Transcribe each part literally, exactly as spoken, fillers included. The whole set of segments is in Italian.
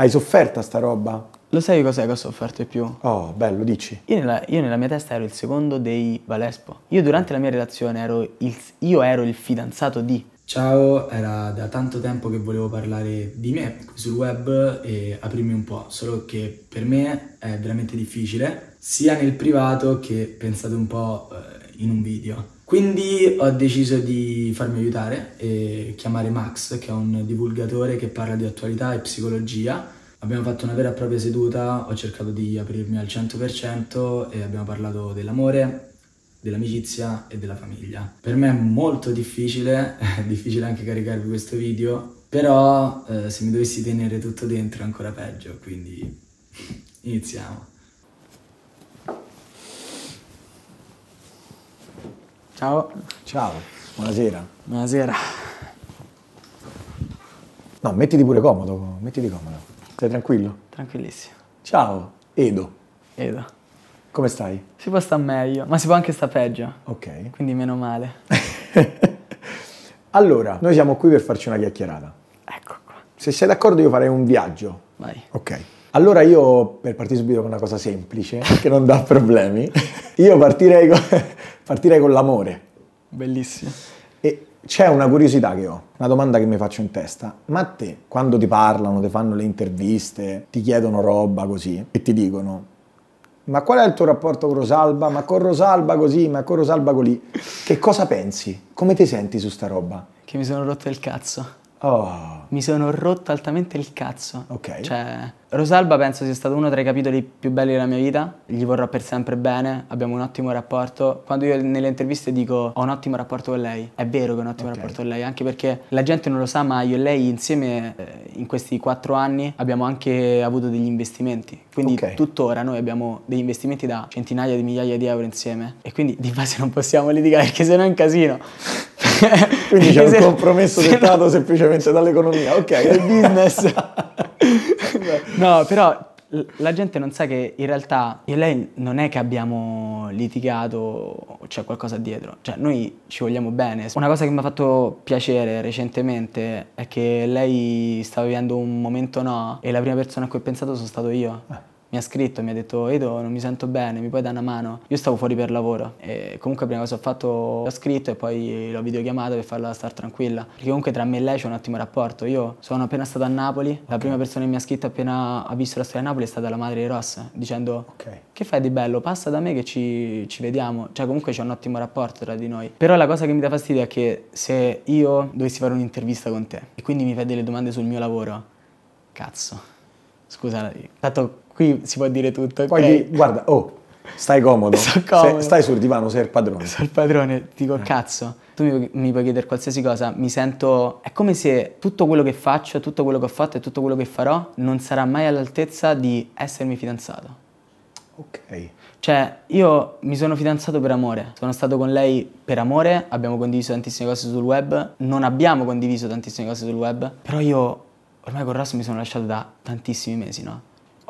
Hai sofferto a sta roba? Lo sai cos'è che ho sofferto di più? Oh, bello, dici. Io nella, io nella mia testa ero il secondo dei Valespo. Io durante la mia relazione ero il, io ero il fidanzato di... Ciao, era da tanto tempo che volevo parlare di me sul web e aprirmi un po', solo che per me è veramente difficile, sia nel privato che pensate un po' in un video. Quindi ho deciso di farmi aiutare e chiamare Max, che è un divulgatore che parla di attualità e psicologia. Abbiamo fatto una vera e propria seduta, ho cercato di aprirmi al cento per cento e abbiamo parlato dell'amore, dell'amicizia e della famiglia. Per me è molto difficile, è difficile anche caricarvi questo video, però eh, se mi dovessi tenere tutto dentro è ancora peggio, quindi iniziamo. Ciao. Ciao, buonasera. Buonasera. No, mettiti pure comodo, mettiti comodo. Stai tranquillo? Tranquillissimo. Ciao, Edo. Edo. Come stai? Si può stare meglio, ma si può anche stare peggio. Ok. Quindi meno male. Allora, noi siamo qui per farci una chiacchierata. Ecco qua. Se sei d'accordo io farei un viaggio. Vai. Ok. Allora io, per partire subito con una cosa semplice, che non dà problemi, io partirei con, partirei con l'amore. Bellissimo. E... c'è una curiosità che ho, una domanda che mi faccio in testa. Ma te, quando ti parlano, ti fanno le interviste, ti chiedono roba così e ti dicono ma qual è il tuo rapporto con Rosalba, ma con Rosalba così, ma con Rosalba colì, che cosa pensi? Come ti senti su sta roba? Che mi sono rotto il cazzo. Oh. Mi sono rotto altamente il cazzo. Ok. Cioè, Rosalba penso sia stato uno tra i capitoli più belli della mia vita. Gli vorrò per sempre bene, abbiamo un ottimo rapporto. Quando io nelle interviste dico ho un ottimo rapporto con lei, è vero che ho un ottimo okay. rapporto con lei, anche perché la gente non lo sa, ma io e lei insieme eh, in questi quattro anni abbiamo anche avuto degli investimenti. Quindi okay. tuttora noi abbiamo degli investimenti da centinaia di migliaia di euro insieme. E quindi di base non possiamo litigare, perché sennò è un casino. Quindi c'è un se, compromesso se dettato no. semplicemente dall'economia, ok, il business. No, però la gente non sa che in realtà io e lei non è che abbiamo litigato o c'è qualcosa dietro, cioè noi ci vogliamo bene. Una cosa che mi ha fatto piacere recentemente è che lei stava vivendo un momento no e la prima persona a cui ho pensato sono stato io. Eh. Mi ha scritto e mi ha detto Edo non mi sento bene, mi puoi dare una mano? Io stavo fuori per lavoro e comunque prima cosa ho fatto l'ho scritto e poi l'ho videochiamata per farla star tranquilla, perché comunque tra me e lei c'è un ottimo rapporto. Io sono appena stato a Napoli, okay. la prima persona che mi ha scritto appena ha visto la storia di Napoli è stata la madre di Ross, dicendo okay. che fai di bello, passa da me che ci, ci vediamo, cioè comunque c'è un ottimo rapporto tra di noi. Però la cosa che mi dà fastidio è che se io dovessi fare un'intervista con te e quindi mi fai delle domande sul mio lavoro, cazzo, scusa, tanto qui si può dire tutto. Poi okay. guarda, oh, stai comodo. Sto comodo. Se, stai sul divano, sei il padrone. Sei il padrone, dico eh. cazzo. Tu mi, mi puoi chiedere qualsiasi cosa, mi sento... È come se tutto quello che faccio, tutto quello che ho fatto e tutto quello che farò non sarà mai all'altezza di essermi fidanzato. Ok. Cioè, io mi sono fidanzato per amore. Sono stato con lei per amore, abbiamo condiviso tantissime cose sul web. Non abbiamo condiviso tantissime cose sul web. Però io ormai con Ross mi sono lasciato da tantissimi mesi, no?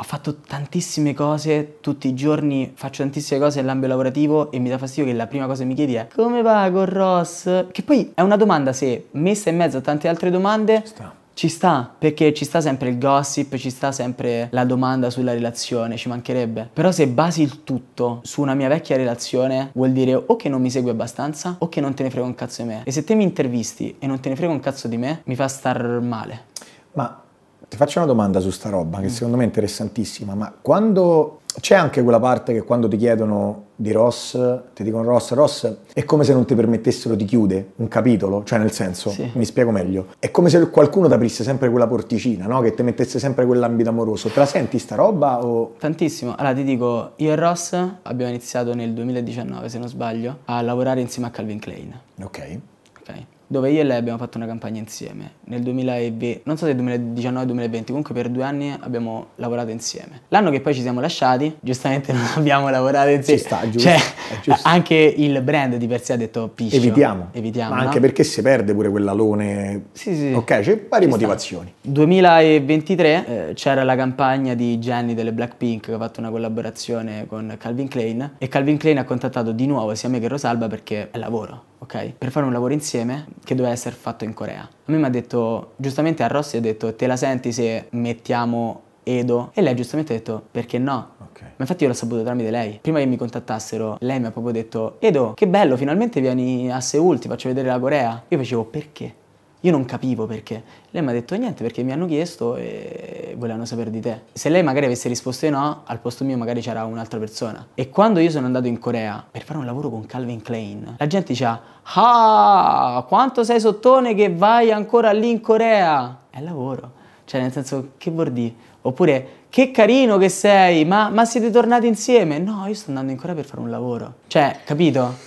Ho fatto tantissime cose, tutti i giorni faccio tantissime cose nell'ambito lavorativo e mi dà fastidio che la prima cosa che mi chiedi è come va con Ross? Che poi è una domanda se messa in mezzo a tante altre domande sta. Ci sta, perché ci sta sempre il gossip, ci sta sempre la domanda sulla relazione, ci mancherebbe. Però se basi il tutto su una mia vecchia relazione vuol dire o che non mi segui abbastanza o che non te ne frega un cazzo di me. E se te mi intervisti e non te ne frega un cazzo di me mi fa star male. Ma... ti faccio una domanda su sta roba, che secondo me è interessantissima, ma quando... c'è anche quella parte che quando ti chiedono di Ross, ti dicono Ross, Ross, è come se non ti permettessero di chiudere un capitolo, cioè nel senso, sì. mi spiego meglio, è come se qualcuno ti aprisse sempre quella porticina, no? Che ti mettesse sempre quell'ambito amoroso, te la senti sta roba o...? Tantissimo, allora ti dico, io e Ross abbiamo iniziato nel duemiladiciannove, se non sbaglio, a lavorare insieme a Calvin Klein. Ok. Ok. Dove io e lei abbiamo fatto una campagna insieme nel duemilaventi, non so se duemiladiciannove duemilaventi, comunque per due anni abbiamo lavorato insieme. L'anno che poi ci siamo lasciati, giustamente non abbiamo lavorato insieme. Ci sta, giusto, cioè, giusto. Anche il brand di per sé ha detto piscio. Evitiamo, evitiamo. Ma anche no? perché si perde pure quell'alone. Sì, sì. Ok, c'è varie ci motivazioni. Sta. duemilaventitré eh, c'era la campagna di Jennie delle Blackpink che ha fatto una collaborazione con Calvin Klein e Calvin Klein ha contattato di nuovo sia me che Rosalba perché è lavoro. ok? Per fare un lavoro insieme che doveva essere fatto in Corea. A me mi ha detto, giustamente a Rossi ha detto, te la senti se mettiamo Edo? E lei giustamente ha detto, perché no? Okay. Ma infatti io l'ho saputo tramite lei. Prima che mi contattassero, lei mi ha proprio detto, Edo, che bello, finalmente vieni a Seul, ti faccio vedere la Corea. Io facevo, perché? Io non capivo perché. Lei mi ha detto niente perché mi hanno chiesto e volevano sapere di te. Se lei magari avesse risposto no, al posto mio magari c'era un'altra persona. E quando io sono andato in Corea per fare un lavoro con Calvin Klein, la gente diceva, ah, quanto sei sottone che vai ancora lì in Corea. È lavoro. Cioè nel senso, che vuol dire? Oppure, che carino che sei, ma, ma siete tornati insieme? No, io sto andando in Corea per fare un lavoro. Cioè, capito?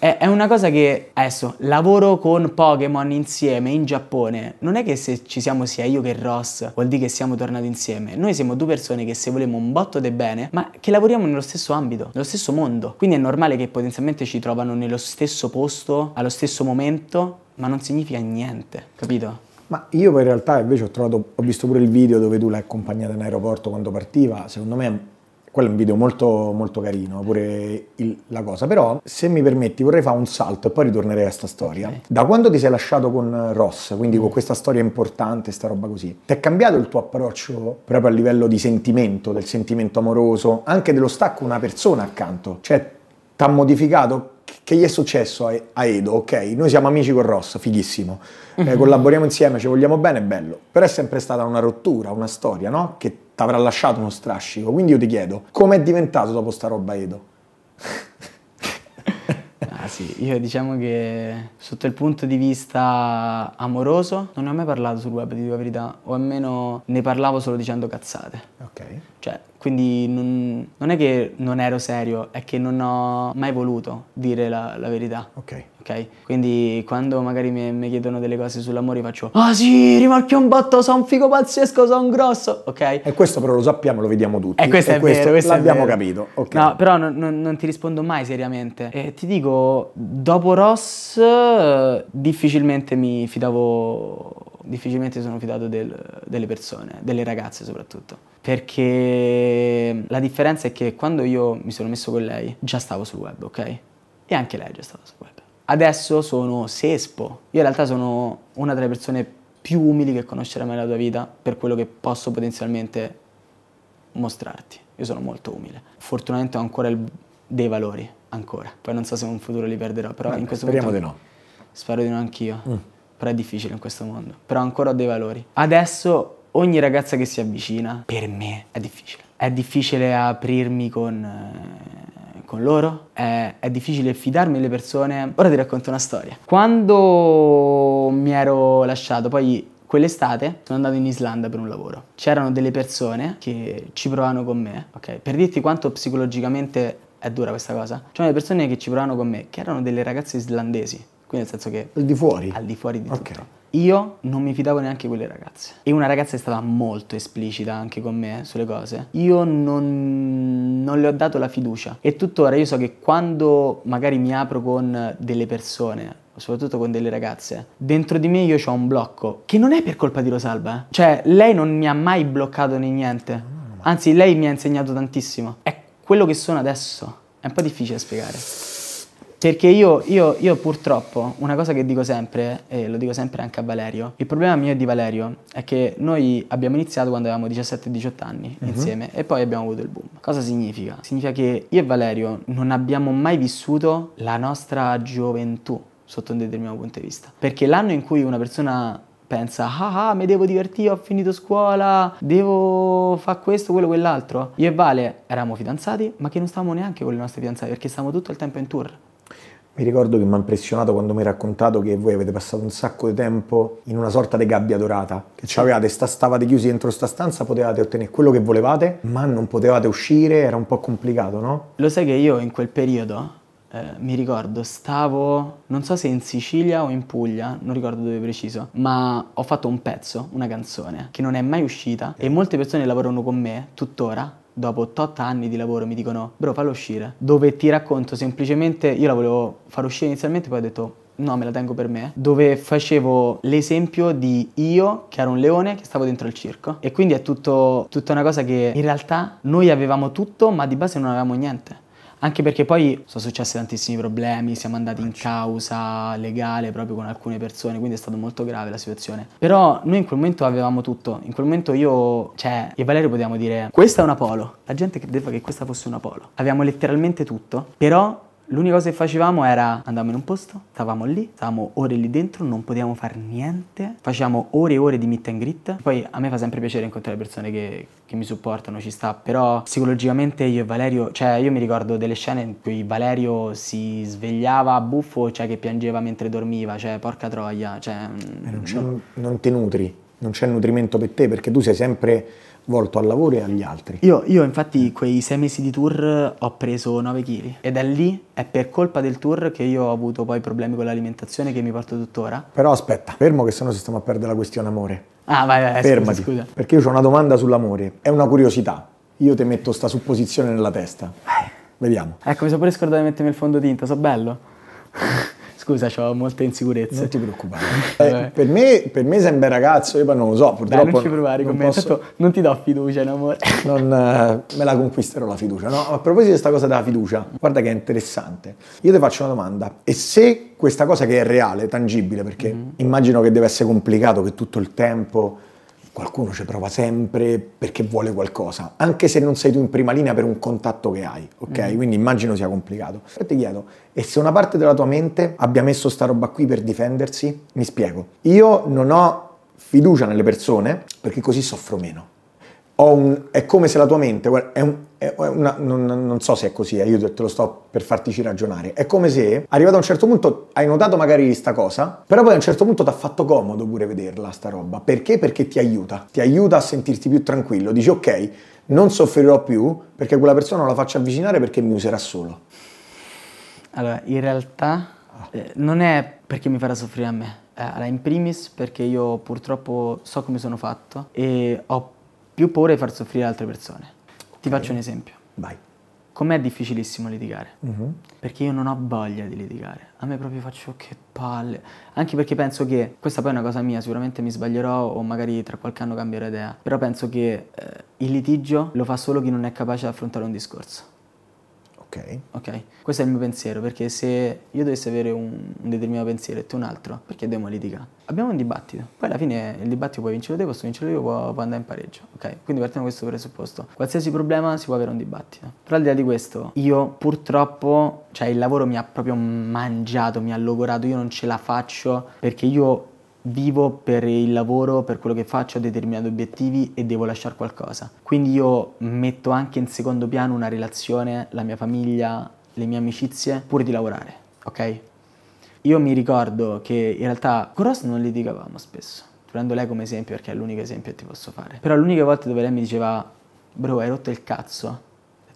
È una cosa che adesso lavoro con Pokémon insieme in Giappone. Non è che se ci siamo sia io che Ross vuol dire che siamo tornati insieme. Noi siamo due persone che se volemo un botto de bene, ma che lavoriamo nello stesso ambito, nello stesso mondo. Quindi è normale che potenzialmente ci trovano nello stesso posto, allo stesso momento, ma non significa niente, capito? Ma io poi in realtà invece ho trovato, ho visto pure il video dove tu l'hai accompagnata in aeroporto quando partiva. Secondo me quello è un video molto, molto carino, pure il, la cosa. Però, se mi permetti, vorrei fare un salto e poi ritornerei a sta storia. Okay. Da quando ti sei lasciato con Ross, quindi mm. con questa storia importante, sta roba così, ti è cambiato il tuo approccio proprio a livello di sentimento, del sentimento amoroso, anche dello stacco una persona accanto? Cioè, ti ha modificato? Che gli è successo a, a Edo, ok? Noi siamo amici con Ross, fighissimo. Mm-hmm. eh, collaboriamo insieme, ci vogliamo bene, è bello. Però è sempre stata una rottura, una storia, no? Che ti avrà lasciato uno strascico, quindi io ti chiedo, com'è diventato dopo sta roba Edo? Ah sì, io diciamo che sotto il punto di vista amoroso non ne ho mai parlato sul web, di tua verità, o almeno ne parlavo solo dicendo cazzate. Ok. Cioè, quindi non, non è che non ero serio, è che non ho mai voluto dire la, la verità. Ok. Okay? Quindi quando magari mi, mi chiedono delle cose sull'amore faccio, ah sì, rimarchio un botto, sono un figo pazzesco, sono grosso, ok? E questo però lo sappiamo, lo vediamo tutti. E questo e è questo, vero, questo l'abbiamo capito. Okay. No, però non, non, non ti rispondo mai seriamente. E ti dico, dopo Ross difficilmente mi fidavo, difficilmente sono fidato del, delle persone, delle ragazze soprattutto. Perché la differenza è che quando io mi sono messo con lei già stavo sul web, ok? E anche lei già stava sul web. Adesso sono Sespo. Io in realtà sono una delle persone più umili che conoscerai mai nella tua vita per quello che posso potenzialmente mostrarti. Io sono molto umile. Fortunatamente ho ancora il, dei valori, ancora. Poi non so se in un futuro li perderò, però Vabbè, in questo speriamo momento... Speriamo di no. Spero di no anch'io, mm. però è difficile in questo mondo. Però ancora ho dei valori. Adesso ogni ragazza che si avvicina, per me, è difficile. È difficile aprirmi con... Eh, con loro, è, è difficile fidarmi delle persone. Ora ti racconto una storia. Quando mi ero lasciato, poi quell'estate sono andato in Islanda per un lavoro. C'erano delle persone che ci provavano con me, ok? Per dirti quanto psicologicamente è dura questa cosa, c'erano delle persone che ci provavano con me, che erano delle ragazze islandesi, quindi nel senso che... Al di fuori? Al di fuori di okay. tutto. Io non mi fidavo neanche quelle ragazze. E una ragazza è stata molto esplicita anche con me sulle cose. Io non, non le ho dato la fiducia. E tuttora io so che quando magari mi apro con delle persone, soprattutto con delle ragazze, dentro di me io c'ho un blocco. Che non è per colpa di Rosalba, eh? Cioè, lei non mi ha mai bloccato né niente. Anzi, lei mi ha insegnato tantissimo. È quello che sono adesso. È un po' difficile da spiegare. Perché io, io, io purtroppo, una cosa che dico sempre, e lo dico sempre anche a Valerio, il problema mio e di Valerio è che noi abbiamo iniziato quando avevamo diciassette diciotto anni uh-huh. insieme e poi abbiamo avuto il boom. Cosa significa? Significa che io e Valerio non abbiamo mai vissuto la nostra gioventù sotto un determinato punto di vista. Perché l'anno in cui una persona pensa, ah ah, mi devo divertire, ho finito scuola, devo fare questo, quello, quell'altro. Io e Vale eravamo fidanzati, ma che non stavamo neanche con le nostre fidanzate perché stavamo tutto il tempo in tour. Mi ricordo che mi ha impressionato quando mi hai raccontato che voi avete passato un sacco di tempo in una sorta di gabbia dorata, che sì. c'avevate, stavate chiusi dentro sta stanza, potevate ottenere quello che volevate, ma non potevate uscire, era un po' complicato, no? Lo sai che io in quel periodo, eh, mi ricordo, stavo, non so se in Sicilia o in Puglia, non ricordo dove preciso, ma ho fatto un pezzo, una canzone, che non è mai uscita sì. e molte persone lavorano con me, tuttora, dopo otto anni di lavoro mi dicono, bro, fallo uscire. Dove ti racconto semplicemente, io la volevo far uscire inizialmente, poi ho detto, no, me la tengo per me. Dove facevo l'esempio di io, che ero un leone, che stavo dentro il circo. E quindi è tutto, tutta una cosa che in realtà noi avevamo tutto, ma di base non avevamo niente. Anche perché poi sono successi tantissimi problemi, siamo andati in causa legale proprio con alcune persone, quindi è stata molto grave la situazione. Però noi in quel momento avevamo tutto, in quel momento io, cioè, e Valerio potevamo dire questa è una polo, la gente credeva che questa fosse una polo. Avevamo letteralmente tutto, però l'unica cosa che facevamo era andavamo in un posto, stavamo lì, stavamo ore lì dentro, non potevamo fare niente, facevamo ore e ore di meet and greet. Poi a me fa sempre piacere incontrare persone che, che mi supportano, ci sta, però psicologicamente io e Valerio, cioè io mi ricordo delle scene in cui Valerio si svegliava buffo, cioè che piangeva mentre dormiva, cioè porca troia, cioè... Non, non, non ti nutri, non c'è nutrimento per te perché tu sei sempre... volto al lavoro e agli altri. Io, io infatti quei sei mesi di tour ho preso nove chili e da lì è per colpa del tour che io ho avuto poi problemi con l'alimentazione che mi porto tuttora. Però aspetta, fermo che sennò si stiamo a perdere la questione amore. Ah vai, vai, fermati, scusa, scusa. Perché io ho una domanda sull'amore, è una curiosità. Io ti metto sta supposizione nella testa. Vediamo. Ecco, mi sono pure scordato di mettermi il fondotinta, so bello? Scusa, ho molte insicurezze. Non ti preoccupare. Eh, per, me, per me sembra ragazzo, io non lo so, purtroppo... Dai, non ci provare con me, posso... non ti do fiducia, no, amore. Non, eh, me la conquisterò la fiducia, no? A proposito di questa cosa della fiducia, guarda che è interessante. Io ti faccio una domanda. E se questa cosa che è reale, tangibile, perché mm-hmm. immagino che deve essere complicato, che tutto il tempo qualcuno ci prova sempre perché vuole qualcosa, anche se non sei tu in prima linea per un contatto che hai, ok? Mm-hmm. Quindi immagino sia complicato. E ti chiedo... E se una parte della tua mente abbia messo sta roba qui per difendersi? Mi spiego. Io non ho fiducia nelle persone perché così soffro meno. Ho un, è come se la tua mente... Guarda, è un, è una, non, non so se è così, eh, io te lo sto per fartici ragionare. È come se, arrivato a un certo punto, hai notato magari sta cosa, però poi a un certo punto ti ha fatto comodo pure vederla sta roba. Perché? Perché ti aiuta. Ti aiuta a sentirti più tranquillo. Dici, ok, non soffrirò più perché quella persona non la faccio avvicinare perché mi userà solo. Allora, in realtà eh, non è perché mi farà soffrire a me, eh, allora, in primis perché io purtroppo so come sono fatto e ho più paura di far soffrire altre persone. Okay. Ti faccio un esempio. Vai. Com'è difficilissimo litigare, uh-huh. perché io non ho voglia di litigare, a me proprio faccio che palle, anche perché penso che, questa poi è una cosa mia, sicuramente mi sbaglierò o magari tra qualche anno cambierò idea, però penso che eh, il litigio lo fa solo chi non è capace di affrontare un discorso. Okay. Ok, questo è il mio pensiero, perché se io dovessi avere un, un determinato pensiero e tu un altro, perché dobbiamo litigare? Abbiamo un dibattito, poi alla fine il dibattito puoi vincerlo te, posso vincerlo io, può, può andare in pareggio, ok? Quindi partiamo da questo presupposto, qualsiasi problema si può avere un dibattito, però al di là di questo io purtroppo, cioè il lavoro mi ha proprio mangiato, mi ha logorato, io non ce la faccio perché io... vivo per il lavoro, per quello che faccio, ho determinati obiettivi e devo lasciare qualcosa. Quindi io metto anche in secondo piano una relazione, la mia famiglia, le mie amicizie, pur di lavorare, ok? Io mi ricordo che in realtà con Ross non litigavamo spesso. Prendo lei come esempio perché è l'unico esempio che ti posso fare. Però l'unica volta dove lei mi diceva bro, hai rotto il cazzo,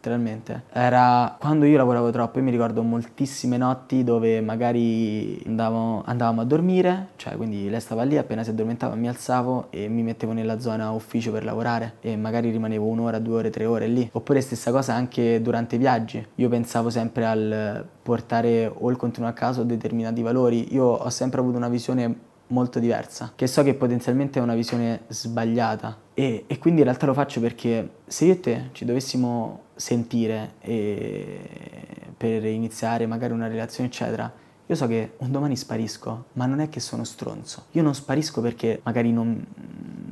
letteralmente, era quando io lavoravo troppo. Io mi ricordo moltissime notti dove magari andavo, andavamo a dormire, cioè quindi lei stava lì, appena si addormentava mi alzavo e mi mettevo nella zona ufficio per lavorare e magari rimanevo un'ora, due ore, tre ore lì. Oppure stessa cosa anche durante i viaggi, io pensavo sempre al portare o il contenuto a casa o determinati valori. Io ho sempre avuto una visione molto diversa, che so che potenzialmente è una visione sbagliata e, e quindi in realtà lo faccio perché se io e te ci dovessimo sentire e per iniziare magari una relazione eccetera, io so che un domani sparisco, ma non è che sono stronzo, io non sparisco perché magari non,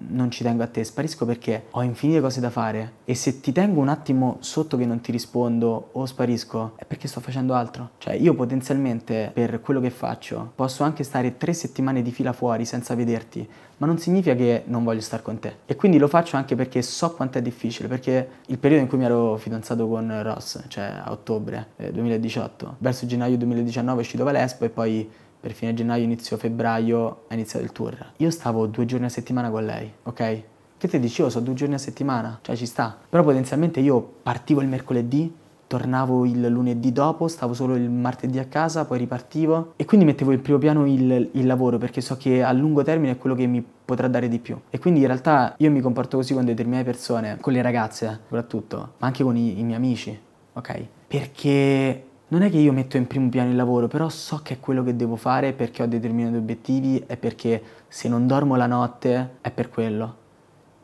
non ci tengo a te, sparisco perché ho infinite cose da fare e se ti tengo un attimo sotto che non ti rispondo o sparisco è perché sto facendo altro. Cioè io potenzialmente per quello che faccio posso anche stare tre settimane di fila fuori senza vederti, ma non significa che non voglio stare con te. E quindi lo faccio anche perché so quanto è difficile, perché il periodo in cui mi ero fidanzato con Ross, cioè a ottobre duemiladiciotto, verso gennaio duemiladiciannove è uscito Valespo e poi per fine gennaio, inizio febbraio è iniziato il tour. Io stavo due giorni a settimana con lei, ok? Che te dicevo, so due giorni a settimana, cioè ci sta. Però potenzialmente io partivo il mercoledì, tornavo il lunedì dopo, stavo solo il martedì a casa, poi ripartivo. E quindi mettevo in primo piano il, il lavoro, perché so che a lungo termine è quello che mi potrà dare di più. E quindi in realtà io mi comporto così con determinate persone, con le ragazze soprattutto, ma anche con i, i miei amici, ok? Perché... non è che io metto in primo piano il lavoro, però so che è quello che devo fare perché ho determinati obiettivi e perché se non dormo la notte è per quello.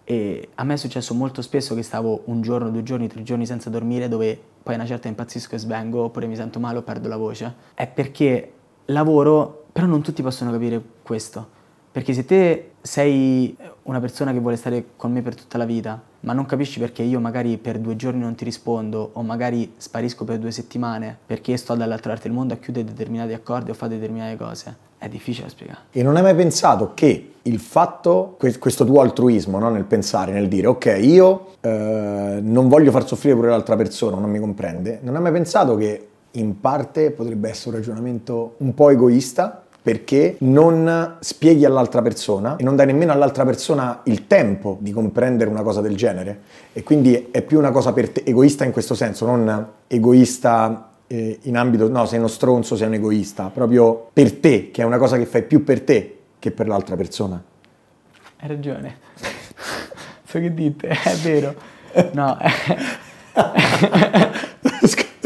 E a me è successo molto spesso che stavo un giorno, due giorni, tre giorni senza dormire, dove poi una certa impazzisco e svengo, oppure mi sento male o perdo la voce. È perché lavoro, però non tutti possono capire questo. Perché se te sei una persona che vuole stare con me per tutta la vita, ma non capisci perché io magari per due giorni non ti rispondo, o magari sparisco per due settimane perché sto dall'altra parte del mondo a chiudere determinati accordi o fare determinate cose, è difficile da spiegare. E non hai mai pensato che il fatto, questo tuo altruismo, no? Nel pensare, nel dire ok, io eh, non voglio far soffrire pure l'altra persona, non mi comprende, non hai mai pensato che in parte potrebbe essere un ragionamento un po' egoista? Perché non spieghi all'altra persona e non dai nemmeno all'altra persona il tempo di comprendere una cosa del genere. E quindi è più una cosa per te, egoista in questo senso, non egoista eh, in ambito, no, sei uno stronzo, sei un egoista, proprio per te, che è una cosa che fai più per te che per l'altra persona. Hai ragione. So che dite, è vero. No.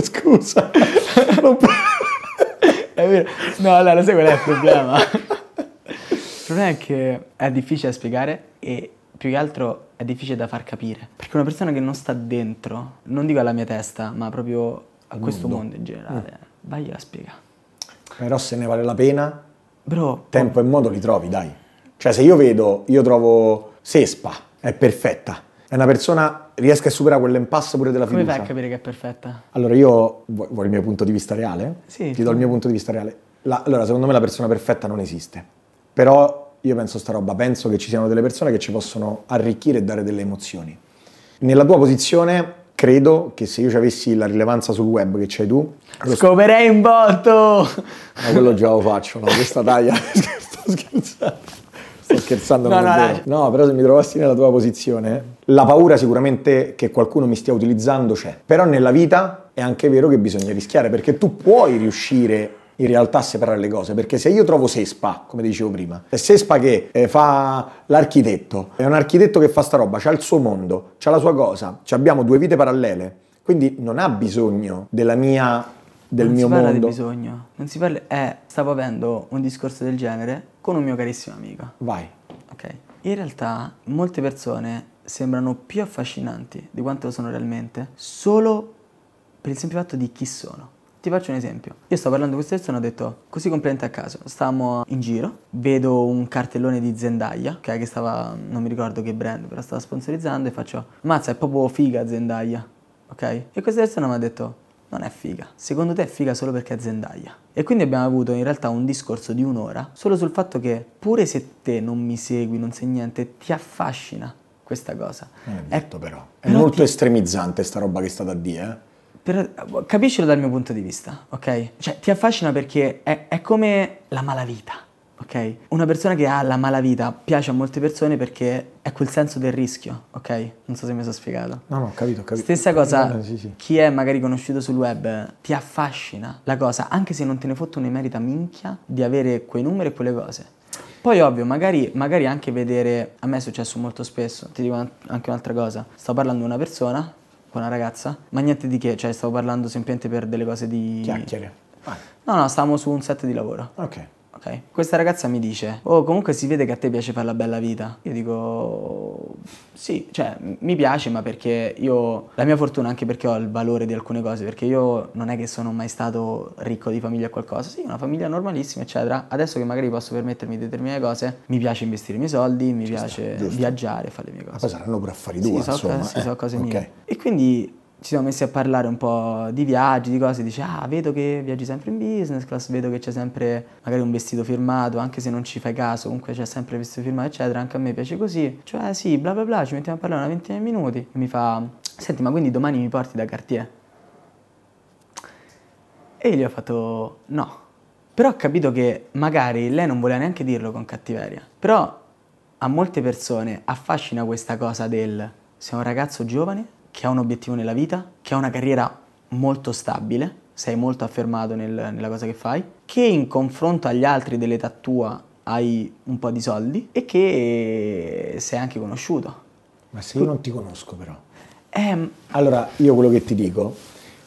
Scusa. Non è vero. No, allora sai qual è il problema? Il problema è che è difficile da spiegare e più che altro è difficile da far capire. Perché una persona che non sta dentro, non dico alla mia testa, ma proprio a questo mondo, mondo in generale, mm. vai a spiega. Però se ne vale la pena, bro, tempo e modo li trovi, dai. Cioè se io vedo, io trovo Sespa, è perfetta. È una persona che riesca a superare quell'impasse pure della fiducia. Come fai a capire che è perfetta? Allora io, vuoi il mio punto di vista reale? Sì. Ti do il mio punto di vista reale. La, allora, secondo me la persona perfetta non esiste. Però io penso sta roba, penso che ci siano delle persone che ci possono arricchire e dare delle emozioni. Nella tua posizione, credo che se io ci avessi la rilevanza sul web che c'hai tu... Scoperei in botto! Ma quello già lo faccio, no? Questa taglia... Sto scherzando. Sto scherzando, no, non è vero. No, però se mi trovassi nella tua posizione, la paura sicuramente che qualcuno mi stia utilizzando c'è. Però nella vita è anche vero che bisogna rischiare, perché tu puoi riuscire in realtà a separare le cose. Perché se io trovo Sespa, come dicevo prima, è Sespa che eh, fa l'architetto, è un architetto che fa sta roba, c'ha il suo mondo, c'ha la sua cosa, abbiamo due vite parallele, quindi non ha bisogno della mia... del non mio mondo. Non si parla mondo. Di bisogno, non si parla... Eh, stavo avendo un discorso del genere con un mio carissimo amico. Vai. Ok. In realtà molte persone sembrano più affascinanti di quanto lo sono realmente solo per il semplice fatto di chi sono. Ti faccio un esempio. Io stavo parlando con questa persona e ho detto, così completamente a caso, stavamo in giro, vedo un cartellone di Zendaya, okay, che stava, non mi ricordo che brand, però stava sponsorizzando e faccio, mazza è proprio figa Zendaya, ok? E questa persona mi ha detto, non è figa. Secondo te è figa solo perché è Zendaya. E quindi abbiamo avuto in realtà un discorso di un'ora solo sul fatto che pure se te non mi segui, non sei niente, ti affascina questa cosa. Non è detto, è, però. È però molto ti... estremizzante sta roba che è stata a dire. Eh? Però, capiscilo dal mio punto di vista, ok? Cioè ti affascina perché è, è come la malavita, ok? Una persona che ha la malavita piace a molte persone perché è quel senso del rischio, ok? Non so se mi sono spiegato. No, no, ho capito, ho capito. Stessa cosa, eh, sì, sì. Chi è magari conosciuto sul web ti affascina la cosa, anche se non te ne fotte un'emerita minchia di avere quei numeri e quelle cose. Poi ovvio, magari, magari anche vedere, a me è successo molto spesso, ti dico anche un'altra cosa, stavo parlando di una persona, con una ragazza, ma niente di che, cioè stavo parlando semplicemente per delle cose di... Chiacchiere. Ah. No, no, stavamo su un set di lavoro. Ok. Okay. Questa ragazza mi dice, oh comunque si vede che a te piace fare la bella vita. Io dico, sì, cioè mi piace, ma perché io, la mia fortuna anche perché ho il valore di alcune cose, perché io non è che sono mai stato ricco di famiglia o qualcosa, sì, una famiglia normalissima eccetera, adesso che magari posso permettermi determinate cose, mi piace investire i miei soldi, mi Ci piace sta, viaggiare, fare le mie cose. Ma saranno pure affari due, sì, insomma. Sì, eh. so cose okay. mie. E quindi... ci siamo messi a parlare un po' di viaggi, di cose, dice ah vedo che viaggi sempre in business class, vedo che c'è sempre magari un vestito firmato, anche se non ci fai caso, comunque c'è sempre il vestito firmato eccetera, anche a me piace così, cioè sì bla bla bla, ci mettiamo a parlare una ventina di minuti e mi fa, senti ma quindi domani mi porti da Cartier? E io gli ho fatto no, però ho capito che magari lei non voleva neanche dirlo con cattiveria, però a molte persone affascina questa cosa del sei un ragazzo giovane, che ha un obiettivo nella vita, che ha una carriera molto stabile, sei molto affermato nel, nella cosa che fai, che in confronto agli altri dell'età tua hai un po' di soldi e che sei anche conosciuto. Ma se io non ti conosco però? Ehm... Allora io quello che ti dico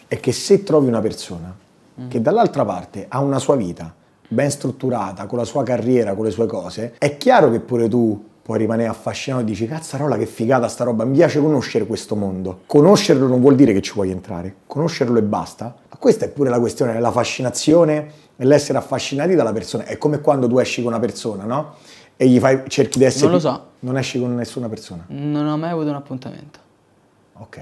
è che se trovi una persona mm. che dall'altra parte ha una sua vita ben strutturata, con la sua carriera, con le sue cose, è chiaro che pure tu puoi rimanere affascinato e dici cazzarola che figata sta roba, mi piace conoscere questo mondo. Conoscerlo non vuol dire che ci vuoi entrare, conoscerlo e basta. Ma questa è pure la questione, la fascinazione e l'essere affascinati dalla persona. È come quando tu esci con una persona, no? E gli fai, cerchi di essere... Non lo so. Non esci con nessuna persona? Non ho mai avuto un appuntamento. Ok.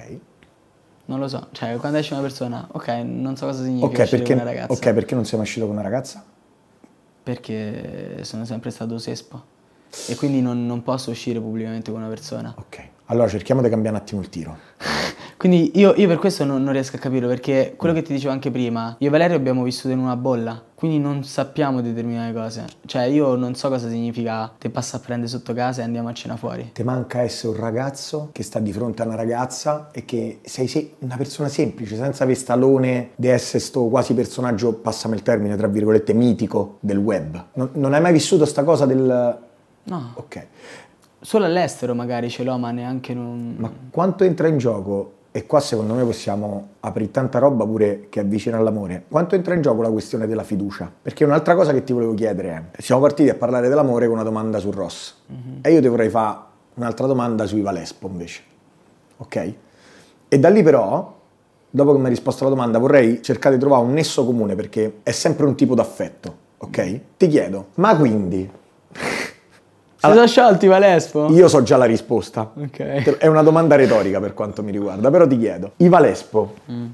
Non lo so, cioè quando esce una persona, ok, non so cosa significa okay, uscire perché, con una ragazza. Ok, perché non sei mai uscito con una ragazza? Perché sono sempre stato Sespo e quindi non, non posso uscire pubblicamente con una persona. Ok, allora cerchiamo di cambiare un attimo il tiro. Quindi io, io per questo non, non riesco a capirlo, perché quello che ti dicevo anche prima, io e Valerio abbiamo vissuto in una bolla, quindi non sappiamo determinate cose. Cioè io non so cosa significa te passa a prendere sotto casa e andiamo a cena fuori. Te manca essere un ragazzo che sta di fronte a una ragazza e che sei, sei una persona semplice, senza vestalone di essere sto quasi personaggio, passami il termine, tra virgolette, mitico del web. Non, non hai mai vissuto sta cosa del... No. Ok. Solo all'estero magari ce l'ho, ma neanche non... Ma quanto entra in gioco... E qua secondo me possiamo aprire tanta roba pure che avvicina all'amore. Quanto entra in gioco la questione della fiducia? Perché un'altra cosa che ti volevo chiedere è, siamo partiti a parlare dell'amore con una domanda su Ross. Mm-hmm. E io ti vorrei fare un'altra domanda sui Valespo invece. Ok? E da lì però, dopo che mi hai risposto alla domanda, vorrei cercare di trovare un nesso comune, perché è sempre un tipo d'affetto. Ok? Mm. Ti chiedo, ma quindi... Si allora, sono sciolti Valespo? Io so già la risposta. Okay. È una domanda retorica per quanto mi riguarda, però ti chiedo. I Valespo mm.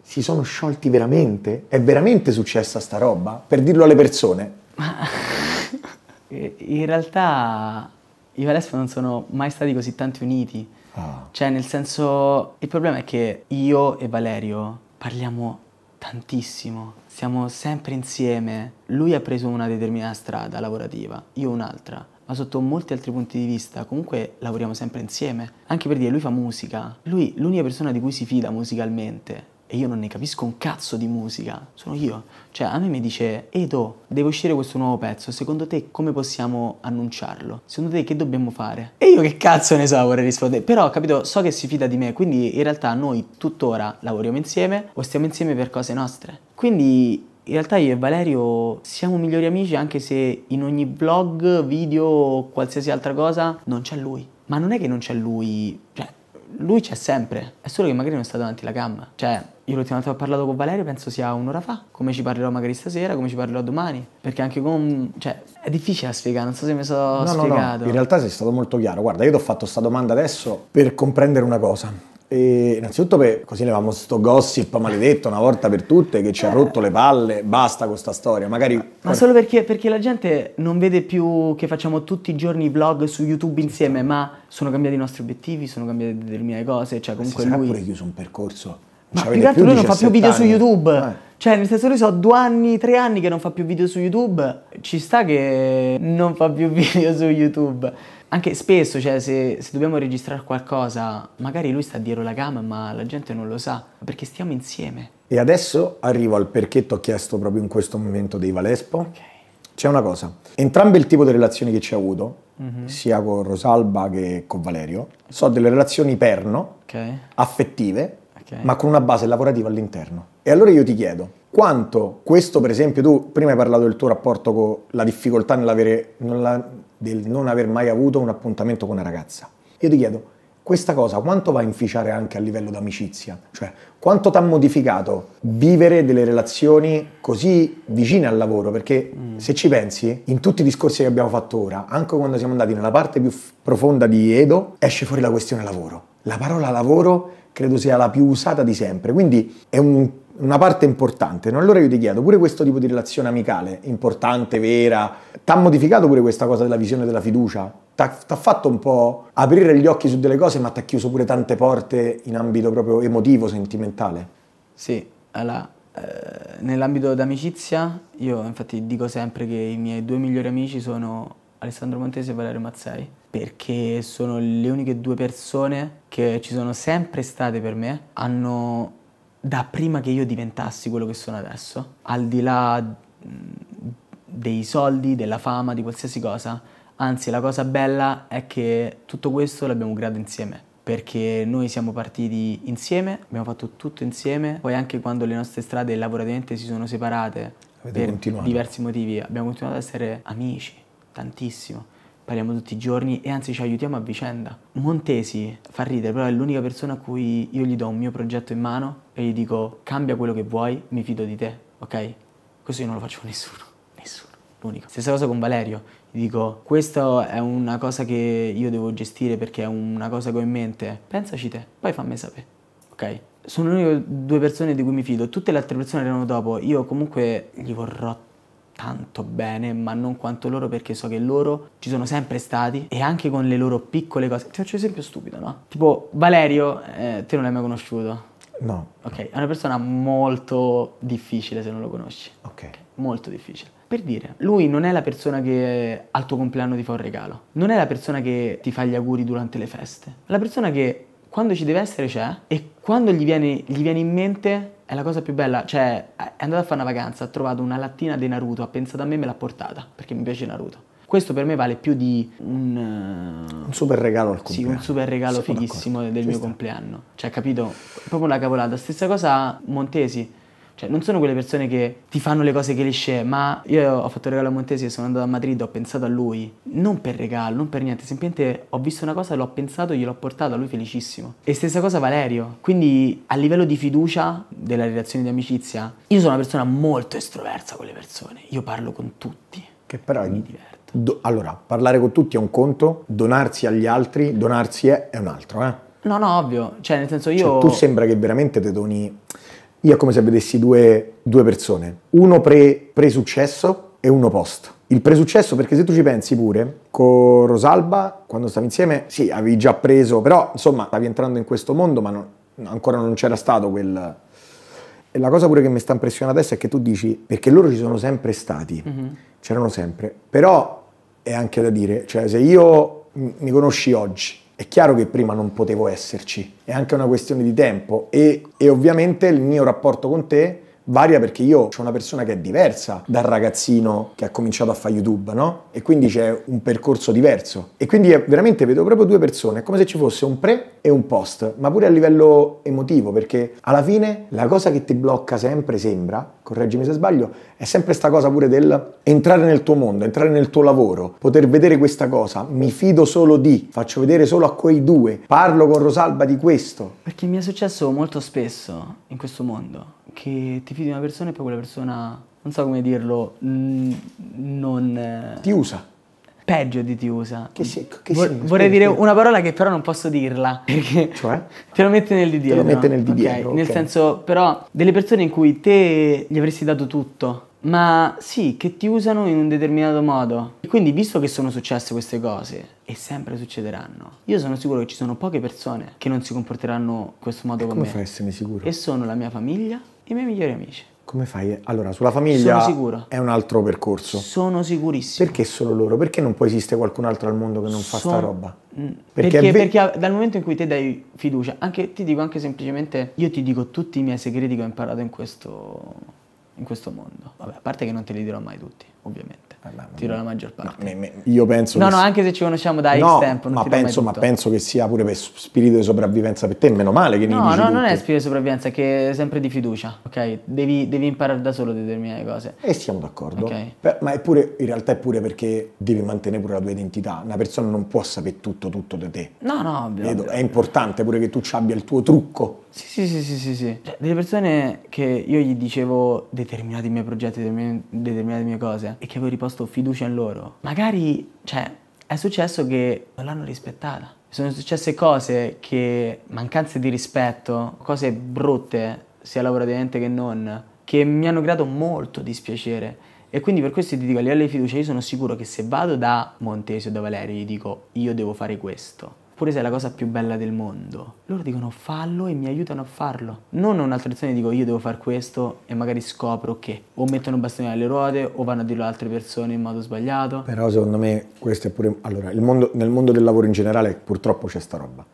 si sono sciolti veramente? È veramente successa sta roba? Per dirlo alle persone. In realtà i Valespo non sono mai stati così tanti uniti. Ah. Cioè nel senso... Il problema è che io e Valerio parliamo tantissimo. Siamo sempre insieme. Lui ha preso una determinata strada lavorativa, io un'altra. Ma sotto molti altri punti di vista comunque lavoriamo sempre insieme. Anche per dire, lui fa musica. Lui, l'unica persona di cui si fida musicalmente, e io non ne capisco un cazzo di musica, sono io. Cioè a me mi dice, Edo, deve uscire questo nuovo pezzo, secondo te come possiamo annunciarlo? Secondo te che dobbiamo fare? E io che cazzo ne so, vorrei rispondere. Però, capito, so che si fida di me, quindi in realtà noi tuttora lavoriamo insieme o stiamo insieme per cose nostre. Quindi... In realtà io e Valerio siamo migliori amici, anche se in ogni vlog, video o qualsiasi altra cosa non c'è lui. Ma non è che non c'è lui, cioè lui c'è sempre, è solo che magari non sta davanti alla gamma. Cioè io l'ultima volta che ho parlato con Valerio penso sia un'ora fa, come ci parlerò magari stasera, come ci parlerò domani. Perché anche con... cioè è difficile da spiegare, non so se mi sono no, spiegato. No, no, in realtà sei stato molto chiaro. Guarda, io ti ho fatto questa domanda adesso per comprendere una cosa. E innanzitutto per, così levavamo sto gossip maledetto una volta per tutte che ci ha rotto le palle, basta con sta storia, magari... Ma guarda... solo perché, perché la gente non vede più che facciamo tutti i giorni vlog su YouTube insieme, certo. Ma sono cambiati i nostri obiettivi, sono cambiate determinate cose, cioè comunque si lui... Si sarà pure chiuso un percorso... Ma più che altro lui non fa più video anni. Su YouTube, eh. Cioè nel senso lui so due anni, tre anni che non fa più video su YouTube, ci sta che non fa più video su YouTube. Anche spesso, cioè, se, se dobbiamo registrare qualcosa, magari lui sta dietro la gamma, ma la gente non lo sa, perché stiamo insieme. E adesso arrivo al perché ti ho chiesto proprio in questo momento dei Valespo. Okay. C'è una cosa, entrambi il tipo di relazioni che ci ha avuto, mm-hmm. sia con Rosalba che con Valerio, so delle relazioni perno, okay. affettive, okay. ma con una base lavorativa all'interno. E allora io ti chiedo, quanto questo, per esempio, tu prima hai parlato del tuo rapporto con la difficoltà nell'avere... Nella, del non aver mai avuto un appuntamento con una ragazza. Io ti chiedo, questa cosa quanto va a inficiare anche a livello d'amicizia? Cioè, quanto ti ha modificato vivere delle relazioni così vicine al lavoro? Perché mm. se ci pensi, in tutti i discorsi che abbiamo fatto ora, anche quando siamo andati nella parte più profonda di Edo, esce fuori la questione lavoro. La parola lavoro credo sia la più usata di sempre, quindi è un, una parte importante. No? Allora io ti chiedo, pure questo tipo di relazione amicale, importante, vera, t'ha modificato pure questa cosa della visione della fiducia? T'ha fatto un po' aprire gli occhi su delle cose, ma t'ha chiuso pure tante porte in ambito proprio emotivo, sentimentale? Sì, allora, eh, nell'ambito d'amicizia, io infatti dico sempre che i miei due migliori amici sono Alessandro Montese e Valerio Mazzei, perché sono le uniche due persone che ci sono sempre state per me, hanno, da prima che io diventassi quello che sono adesso, al di là dei soldi, della fama, di qualsiasi cosa, anzi la cosa bella è che tutto questo l'abbiamo creato insieme, perché noi siamo partiti insieme, abbiamo fatto tutto insieme, poi anche quando le nostre strade lavorativamente si sono separate per diversi motivi, abbiamo continuato ad essere amici, tantissimo. parliamo tutti i giorni e anzi ci aiutiamo a vicenda. Montesi fa ridere, però è l'unica persona a cui io gli do un mio progetto in mano e gli dico cambia quello che vuoi, mi fido di te, ok? Questo io non lo faccio con nessuno, nessuno, l'unico. Stessa cosa con Valerio, gli dico questa è una cosa che io devo gestire perché è una cosa che ho in mente, pensaci te, poi fammi sapere, ok? Sono le uniche due persone di cui mi fido, tutte le altre persone erano dopo, io comunque gli vorrò tanto bene, ma non quanto loro perché so che loro ci sono sempre stati e anche con le loro piccole cose. Ti faccio un esempio stupido, no? Tipo Valerio, eh, te non l'hai mai conosciuto? No. Ok, è una persona molto difficile se non lo conosci. Ok. Okay. Molto difficile. Per dire, lui non è la persona che al tuo compleanno ti fa un regalo, non è la persona che ti fa gli auguri durante le feste, è la persona che quando ci deve essere c'è e quando gli viene, gli viene in mente... È la cosa più bella, cioè è andato a fare una vacanza, ha trovato una lattina di Naruto, ha pensato a me e me l'ha portata, perché mi piace Naruto. Questo per me vale più di un... Un super regalo al compleanno. Sì, un super regalo sono fighissimo del mio compleanno. Cioè, capito? È proprio una cavolata. Stessa cosa Montesi. Cioè, non sono quelle persone che ti fanno le cose che cliché, ma io ho fatto un regalo a Montesi e sono andato a Madrid, ho pensato a lui. Non per regalo, non per niente, semplicemente ho visto una cosa, l'ho pensato, gliel'ho portato, a lui felicissimo. E stessa cosa Valerio. Quindi a livello di fiducia della relazione di amicizia, io sono una persona molto estroversa con le persone. Io parlo con tutti. Che però mi diverto. Do, allora, parlare con tutti è un conto, donarsi agli altri, donarsi è, è un altro, eh? No, no, ovvio. Cioè, nel senso io... Cioè, tu sembra che veramente te doni... Io è come se vedessi due, due persone, uno pre, pre-successo e uno post. Il pre-successo perché se tu ci pensi pure, con Rosalba, quando stavi insieme, sì, avevi già preso, però insomma stavi entrando in questo mondo ma non, ancora non c'era stato quel... E la cosa pure che mi sta impressionando adesso è che tu dici, perché loro ci sono sempre stati, mm-hmm. c'erano sempre, però è anche da dire, cioè se io mi conosci oggi, è chiaro che prima non potevo esserci, è anche una questione di tempo e, e ovviamente il mio rapporto con te varia perché io sono una persona che è diversa dal ragazzino che ha cominciato a fare YouTube, no? E quindi c'è un percorso diverso e quindi è, veramente vedo proprio due persone, è come se ci fosse un pre e un post, ma pure a livello emotivo perché alla fine la cosa che ti blocca sempre sembra, correggimi se sbaglio, è sempre sta cosa pure del entrare nel tuo mondo, entrare nel tuo lavoro, poter vedere questa cosa, mi fido solo di, faccio vedere solo a quei due, parlo con Rosalba di questo. Perché mi è successo molto spesso in questo mondo che ti fidi di una persona e poi quella persona, non so come dirlo, non... Ti usa. Peggio di ti usa. Che si, che Vor si, vorrei dire una parola che però non posso dirla, perché cioè? Te lo mette nel di dietro. Te lo mette nel di dietro, okay? Okay. Nel senso, però, delle persone in cui te gli avresti dato tutto, ma sì, che ti usano in un determinato modo. E quindi, visto che sono successe queste cose, e sempre succederanno, io sono sicuro che ci sono poche persone che non si comporteranno in questo modo e con come me. Come fai a esserne sicuro? E sono la mia famiglia, i miei migliori amici. Come fai? Allora, sulla famiglia sono sicuro. È un altro percorso. Sono sicurissimo. Perché solo loro? Perché non può esistere qualcun altro al mondo che non fa sono... sta roba? Perché, perché, perché dal momento in cui te dai fiducia, anche, ti dico anche semplicemente, io ti dico tutti i miei segreti che ho imparato in questo... in questo mondo. Vabbè, a parte che non te li dirò mai tutti, ovviamente. Ah, no, tiro no, la maggior parte. No, me, me, io penso No, che no, si... anche se ci conosciamo da no, X tempo, non ma penso, ma penso che sia pure per spirito di sopravvivenza per te, meno male che ne no, dici No, no, non è spirito di sopravvivenza, è che è sempre di fiducia, ok? Devi, devi imparare da solo determinate cose. E siamo d'accordo. Okay. Ma è pure, in realtà è pure perché devi mantenere pure la tua identità. Una persona non può sapere tutto, tutto di te. No, no, ovvio. Vedo, ovvio. È importante pure che tu abbia il tuo trucco. Sì, sì, sì, sì, sì, sì. Cioè, delle persone che io gli dicevo determinati miei progetti, determin determinate mie cose e che avevo riposto fiducia in loro, magari, cioè, è successo che non l'hanno rispettata. Sono successe cose che, mancanze di rispetto, cose brutte, sia lavorativamente che non, che mi hanno creato molto dispiacere. E quindi per questo ti dico, a livello di fiducia, io sono sicuro che se vado da Montese o da Valerio gli dico, io devo fare questo. Oppure se è la cosa più bella del mondo, loro dicono fallo e mi aiutano a farlo. Non un'altra persona dico io devo fare questo e magari scopro che o mettono bastoni alle ruote o vanno a dirlo ad altre persone in modo sbagliato. Però secondo me questo è pure... Allora, il mondo, nel mondo del lavoro in generale purtroppo c'è sta roba.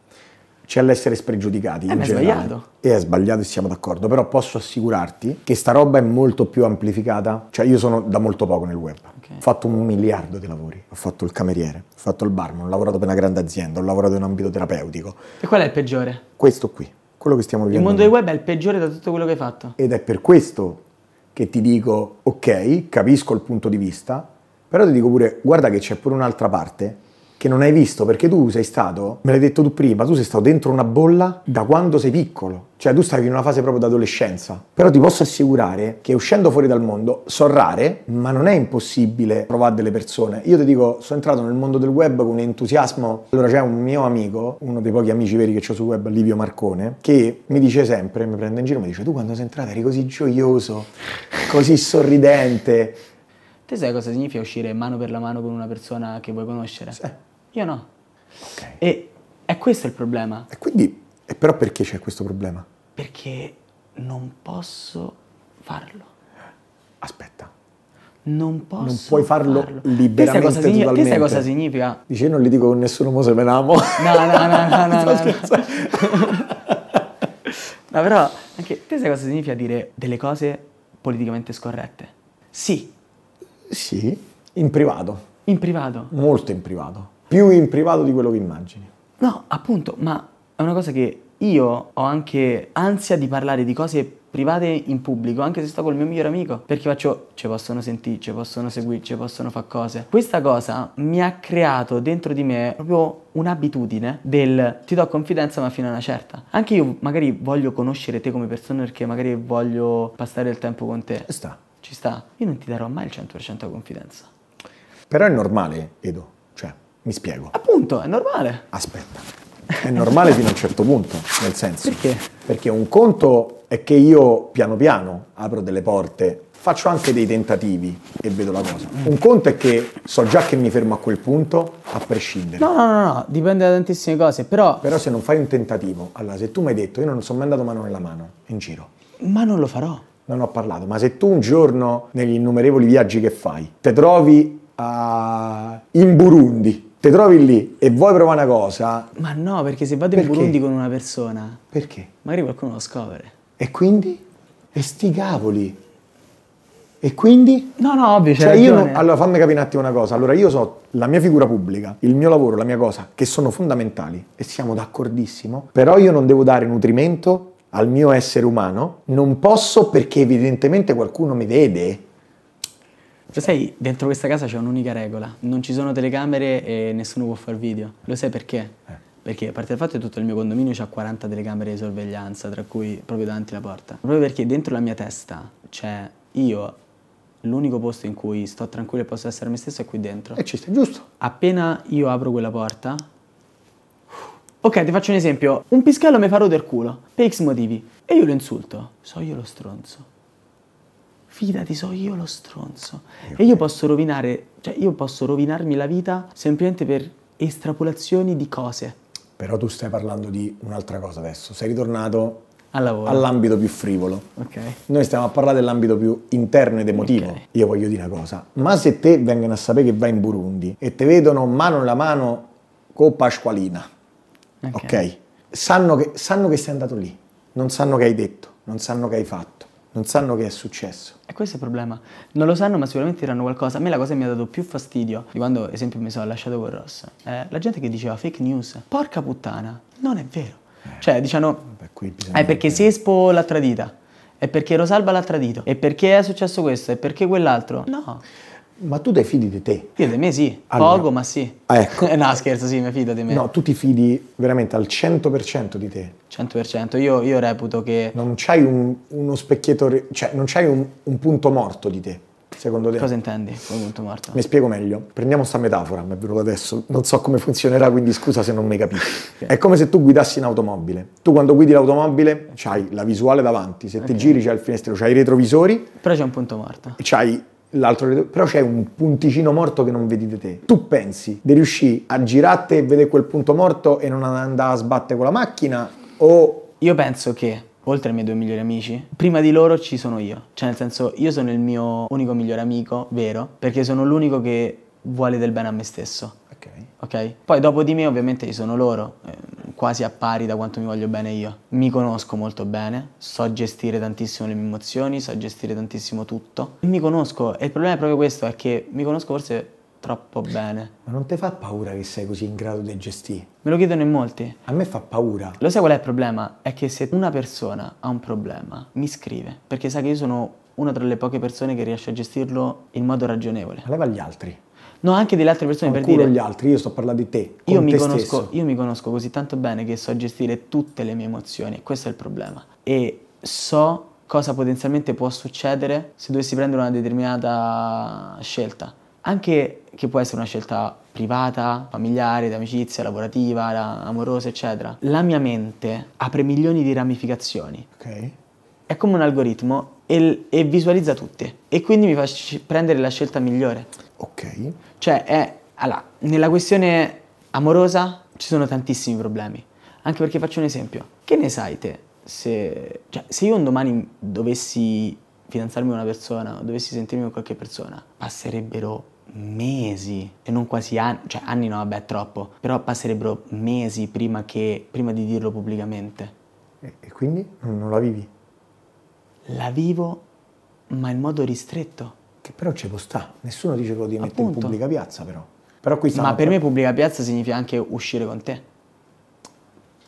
C'è l'essere spregiudicati eh, in generale. È sbagliato. E è sbagliato e siamo d'accordo, però posso assicurarti che sta roba è molto più amplificata. Cioè io sono da molto poco nel web, okay. Ho fatto un miliardo di lavori, ho fatto il cameriere, ho fatto il barman, ho lavorato per una grande azienda, ho lavorato in un ambito terapeutico. E qual è il peggiore? Questo qui, quello che stiamo vivendo. Il mondo del web è il peggiore da tutto quello che hai fatto. Ed è per questo che ti dico, ok, capisco il punto di vista, però ti dico pure, guarda che c'è pure un'altra parte che non hai visto, perché tu sei stato, me l'hai detto tu prima, tu sei stato dentro una bolla da quando sei piccolo. Cioè tu stavi in una fase proprio d'adolescenza. Però ti posso assicurare che uscendo fuori dal mondo, so rare, ma non è impossibile trovare delle persone. Io ti dico, sono entrato nel mondo del web con entusiasmo. Allora c'è un mio amico, uno dei pochi amici veri che ho sul web, Livio Marcone, che mi dice sempre, mi prende in giro e mi dice tu quando sei entrato eri così gioioso, così sorridente. Te sai cosa significa uscire mano per la mano con una persona che vuoi conoscere? Sì. Io no. Okay. E è questo il problema. E quindi, e però perché c'è questo problema? Perché non posso farlo. Aspetta. Non posso Non puoi farlo, farlo. liberamente, cosa totalmente. Te sai cosa significa? Dice, io non li dico con nessuno, mo se me l'amo. No, no, no, no, no, no, no. No, però, anche te sai cosa significa dire delle cose politicamente scorrette? Sì. Sì, in privato. In privato? Molto in privato. Più in privato di quello che immagini. No, appunto, ma è una cosa che io ho anche ansia di parlare di cose private in pubblico, anche se sto col mio migliore amico, perché faccio, ci possono sentire, ci possono seguire, ci possono fare cose. Questa cosa mi ha creato dentro di me proprio un'abitudine del ti do confidenza ma fino a una certa. Anche io magari voglio conoscere te come persona perché magari voglio passare il tempo con te. Sta. Ci sta, io non ti darò mai il cento per cento confidenza. Però è normale, Edo, cioè, mi spiego. Appunto, è normale. Aspetta, è normale fino a un certo punto, nel senso. Perché? Perché un conto è che io piano piano apro delle porte, faccio anche dei tentativi e vedo la cosa. Un conto è che so già che mi fermo a quel punto, a prescindere. No, no, no, no, dipende da tantissime cose, però... Però se non fai un tentativo, allora se tu mi hai detto, io non sono mai andato mano nella mano, in giro. Ma non lo farò. Non ho parlato, ma se tu un giorno, negli innumerevoli viaggi che fai, te trovi a... in Burundi, te trovi lì e vuoi provare una cosa... Ma no, perché se vado perché? in Burundi con una persona... Perché? Magari qualcuno lo scopre. E quindi? E sti cavoli! E quindi? No, no, ovvio, cioè io non... Allora fammi capire un attimo una cosa. Allora io so la mia figura pubblica, il mio lavoro, la mia cosa, che sono fondamentali, e siamo d'accordissimo, però io non devo dare nutrimento... al mio essere umano, non posso perché evidentemente qualcuno mi vede. Lo sai, dentro questa casa c'è un'unica regola, non ci sono telecamere e nessuno può far video. Lo sai perché? Eh. Perché a parte il fatto che tutto il mio condominio ha quaranta telecamere di sorveglianza, tra cui proprio davanti alla porta. Proprio perché dentro la mia testa c'è io, l'unico posto in cui sto tranquillo e posso essere me stesso è qui dentro. E ci stai giusto. Appena io apro quella porta... Ok, ti faccio un esempio. Un pischello mi fa rodere il culo, per X motivi, e io lo insulto. So io lo stronzo. Fidati, so io lo stronzo. E io posso rovinare, cioè io posso rovinarmi la vita semplicemente per estrapolazioni di cose. Però tu stai parlando di un'altra cosa adesso. Sei ritornato all'ambito più frivolo. Ok. Noi stiamo a parlare dell'ambito più interno ed emotivo. Okay. Io voglio dire una cosa. Ma se te vengono a sapere che vai in Burundi e te vedono mano nella mano con Pasqualina... Ok, okay. Sanno, che, sanno che sei andato lì, non sanno che hai detto, non sanno che hai fatto, non sanno che è successo. E questo è il problema, non lo sanno ma sicuramente diranno qualcosa. A me la cosa che mi ha dato più fastidio di quando, ad esempio, mi sono lasciato con Ross, è la gente che diceva fake news. Porca puttana, non è vero. Eh, cioè diciamo, beh, qui è perché Sespo l'ha tradita, è perché Rosalba l'ha tradito, è perché è successo questo, è perché quell'altro. No. Ma tu ti fidi di te? Io di me sì, allora, poco ma sì. Ah, ecco. No, scherzo, sì, mi fido di me. No, tu ti fidi veramente al cento per cento di te. cento per cento, io, io reputo che... Non c'hai un, uno specchietto, cioè non c'hai un, un punto morto di te, secondo te? Cosa intendi con punto morto? Mi spiego meglio. Prendiamo sta metafora, mi è venuta adesso, non so come funzionerà, quindi scusa se non mi capisci. Okay. È come se tu guidassi in automobile. Tu quando guidi l'automobile c'hai la visuale davanti, se okay. ti giri c'hai il finestrino, c'hai i retrovisori. Però c'è un punto morto. C'hai... L'altro, però c'è un punticino morto che non vedi di te. Tu pensi di riuscire a girarti e vedere quel punto morto e non andare a sbattere con la macchina o... Io penso che, oltre ai miei due migliori amici, prima di loro ci sono io. Cioè nel senso, io sono il mio unico migliore amico, vero, perché sono l'unico che vuole del bene a me stesso. Ok. Ok? Poi dopo di me ovviamente ci sono loro, eh, quasi a pari da quanto mi voglio bene io. Mi conosco molto bene, so gestire tantissimo le mie emozioni, so gestire tantissimo tutto. Mi conosco e il problema è proprio questo, è che mi conosco forse troppo bene. Ma non ti fa paura che sei così in grado di gestire? Me lo chiedono in molti. A me fa paura. Lo sai qual è il problema? È che se una persona ha un problema, mi scrive, perché sa che io sono una tra le poche persone che riesce a gestirlo in modo ragionevole. Ma leva agli altri. No, anche delle altre persone, non per dire. Non gli altri, io sto parlando di te, con io, te mi conosco, io mi conosco così tanto bene che so gestire tutte le mie emozioni, questo è il problema. E so cosa potenzialmente può succedere se dovessi prendere una determinata scelta. Anche che può essere una scelta privata, familiare, d'amicizia, lavorativa, amorosa, eccetera. La mia mente apre milioni di ramificazioni. Ok. È come un algoritmo e, e visualizza tutte. E quindi mi fa prendere la scelta migliore. Ok. Cioè, è, allora, nella questione amorosa ci sono tantissimi problemi. Anche perché faccio un esempio. Che ne sai te? Se, cioè, se io un domani dovessi fidanzarmi con una persona o dovessi sentirmi con qualche persona, passerebbero mesi, e non quasi anni, cioè anni no, vabbè, troppo, però passerebbero mesi prima, che, prima di dirlo pubblicamente. E, e quindi non la vivi? La vivo, ma in modo ristretto. Che però ci può sta, nessuno dice che lo devi mettere in pubblica piazza, però. Però qui ma per però... me pubblica piazza significa anche uscire con te.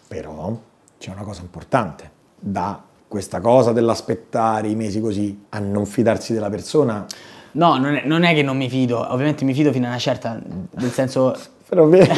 Però c'è una cosa importante, da questa cosa dell'aspettare i mesi così a non fidarsi della persona. No, non è, non è che non mi fido, ovviamente mi fido fino a una certa, nel senso... Però vedi,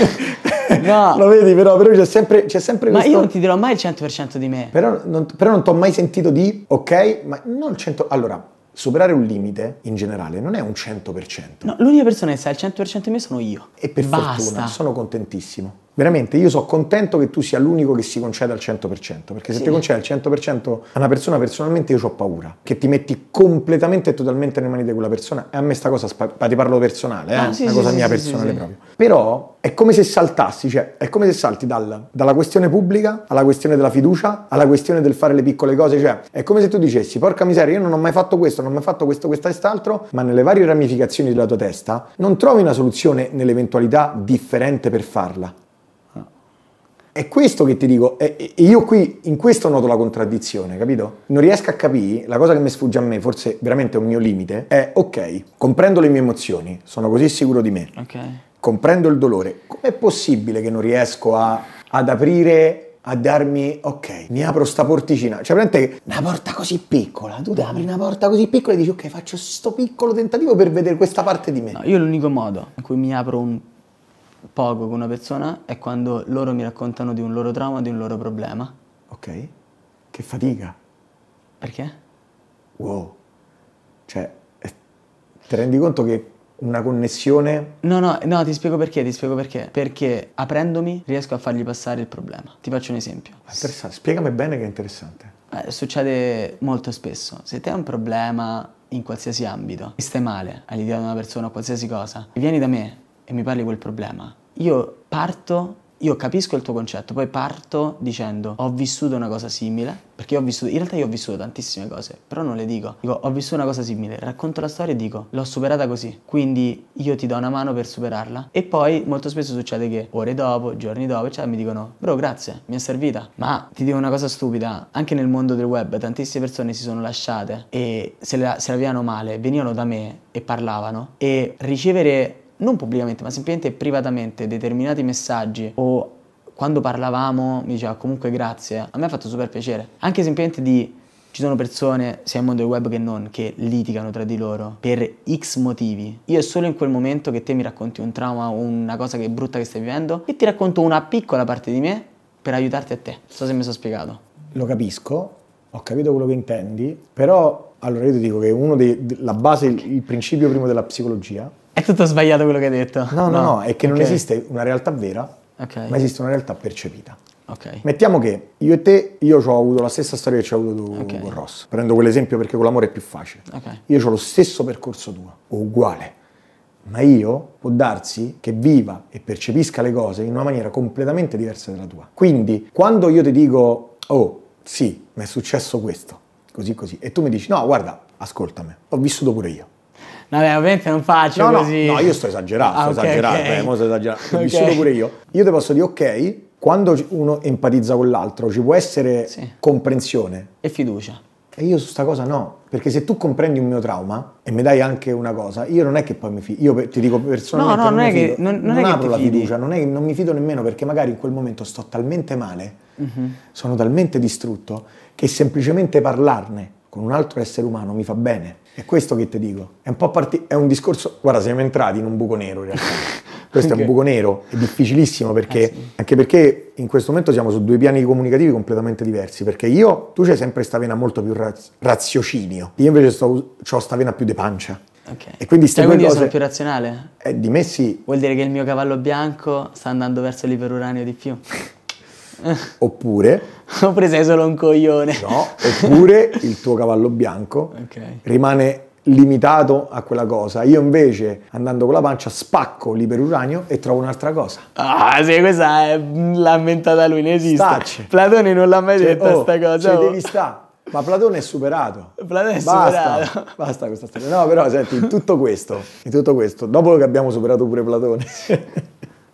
no. Lo vedi però, però c'è sempre, sempre ma questo... Ma io non ti dirò mai il cento per cento di me. Però non, non ti ho mai sentito di, ok, ma non il cento per cento... Allora, superare un limite, in generale, non è un cento per cento. No, l'unica persona che sa il cento per cento di me sono io. E per Basta. fortuna, sono contentissimo. Veramente, io sono contento che tu sia l'unico che si conceda al cento per cento, perché se sì. ti concede al cento per cento a una persona, personalmente io ho paura, che ti metti completamente e totalmente nelle mani di quella persona. E a me sta cosa, ti parlo personale, eh? ah, sì, una sì, cosa sì, mia sì, personale sì, proprio. Sì. Però è come se saltassi, cioè è come se salti dal, dalla questione pubblica alla questione della fiducia, alla questione del fare le piccole cose, cioè è come se tu dicessi, porca miseria, io non ho mai fatto questo, non ho mai fatto questo, questo, quest'altro, ma nelle varie ramificazioni della tua testa non trovi una soluzione nell'eventualità differente per farla. È questo che ti dico, e io qui in questo noto la contraddizione, capito? Non riesco a capire, la cosa che mi sfugge a me, forse veramente è un mio limite, è ok, comprendo le mie emozioni, sono così sicuro di me, okay. comprendo il dolore, com'è possibile che non riesco a, ad aprire, a darmi, ok, mi apro sta porticina, cioè veramente una porta così piccola, tu ti apri una porta così piccola e dici ok, faccio sto piccolo tentativo per vedere questa parte di me. No, io l'unico modo in cui mi apro un poco con una persona è quando loro mi raccontano di un loro trauma, di un loro problema. Ok. Che fatica. Perché? Wow. Cioè, eh, ti rendi conto che una connessione... No, no, no, ti spiego perché, ti spiego perché. Perché aprendomi riesco a fargli passare il problema. Ti faccio un esempio. È interessante. Spiegami bene che è interessante. Eh, succede molto spesso. Se te hai un problema in qualsiasi ambito e stai male all'idea di una persona o qualsiasi cosa, vieni da me e mi parli di quel problema, io parto, io capisco il tuo concetto, poi parto dicendo ho vissuto una cosa simile, perché io ho vissuto, in realtà io ho vissuto tantissime cose, però non le dico, dico ho vissuto una cosa simile, racconto la storia e dico l'ho superata così, quindi io ti do una mano per superarla. E poi molto spesso succede che ore dopo, giorni dopo, cioè, mi dicono bro grazie, mi è servita. Ma ti dico una cosa stupida, anche nel mondo del web tantissime persone si sono lasciate e se la, se la vivevano male, venivano da me e parlavano, e ricevere non pubblicamente, ma semplicemente privatamente determinati messaggi, o quando parlavamo mi diceva comunque grazie, a me ha fatto super piacere. Anche semplicemente di, ci sono persone, sia nel mondo del web che non, che litigano tra di loro per X motivi. Io è solo in quel momento che te mi racconti un trauma o una cosa che è brutta che stai vivendo e ti racconto una piccola parte di me per aiutarti a te. Non so se mi sono spiegato. Lo capisco, ho capito quello che intendi, però allora io ti dico che uno dei, la base, il principio primo della psicologia... È tutto sbagliato quello che hai detto. No, no, no, no è che okay. non esiste una realtà vera, okay. ma esiste una realtà percepita. Okay. Mettiamo che io e te, io ho avuto la stessa storia che ci hai avuto tu okay. con Ross. Prendo quell'esempio perché con l'amore è più facile. Okay. Io ho lo stesso percorso tuo, o uguale, ma io può darsi che viva e percepisca le cose in una maniera completamente diversa dalla tua. Quindi, quando io ti dico, oh, sì, mi è successo questo, così così, e tu mi dici, no, guarda, ascoltami, ho vissuto pure io. Vabbè, ovviamente non faccio no, così. No, no, io sto esagerando, ah, sto okay, esagerando, okay. Eh, mo sto esagerando, ho okay. vissuto pure io. Io ti posso dire, ok, quando uno empatizza con l'altro ci può essere sì. comprensione. E fiducia. E io su sta cosa no, perché se tu comprendi un mio trauma e mi dai anche una cosa, io non è che poi mi fido, io ti dico personalmente no, no, non, non è che fido, non, non, non è apro che la fidi. fiducia, non, è che non mi fido nemmeno perché magari in quel momento sto talmente male, mm-hmm. sono talmente distrutto che semplicemente parlarne con un altro essere umano mi fa bene. È questo che ti dico. È un po' parti- è un discorso... Guarda, siamo entrati in un buco nero in realtà. Questo okay. è un buco nero, è difficilissimo perché... Eh sì. Anche perché in questo momento siamo su due piani comunicativi completamente diversi. Perché io... Tu c'hai sempre sta vena molto più raz- raziocinio. Io invece sto, c'ho sta vena più di pancia. Okay. E quindi, cioè, quindi cose... sono più razionale? Eh, di me sì. Vuol dire che il mio cavallo bianco sta andando verso l'iperuranio di più. Oppure oppure sei solo un coglione. No, oppure il tuo cavallo bianco okay. rimane limitato a quella cosa. Io invece, andando con la pancia, spacco l'iperuranio e trovo un'altra cosa. Ah, sì, questa è l'ammentata lui, non esiste. Stacci. Platone non l'ha mai cioè, detta oh, sta cosa. Cioè, oh. devi stare. Ma Platone è superato. Platone è basta, superato. Basta questa storia. No, però senti, in tutto questo, in tutto questo, dopo che abbiamo superato pure Platone,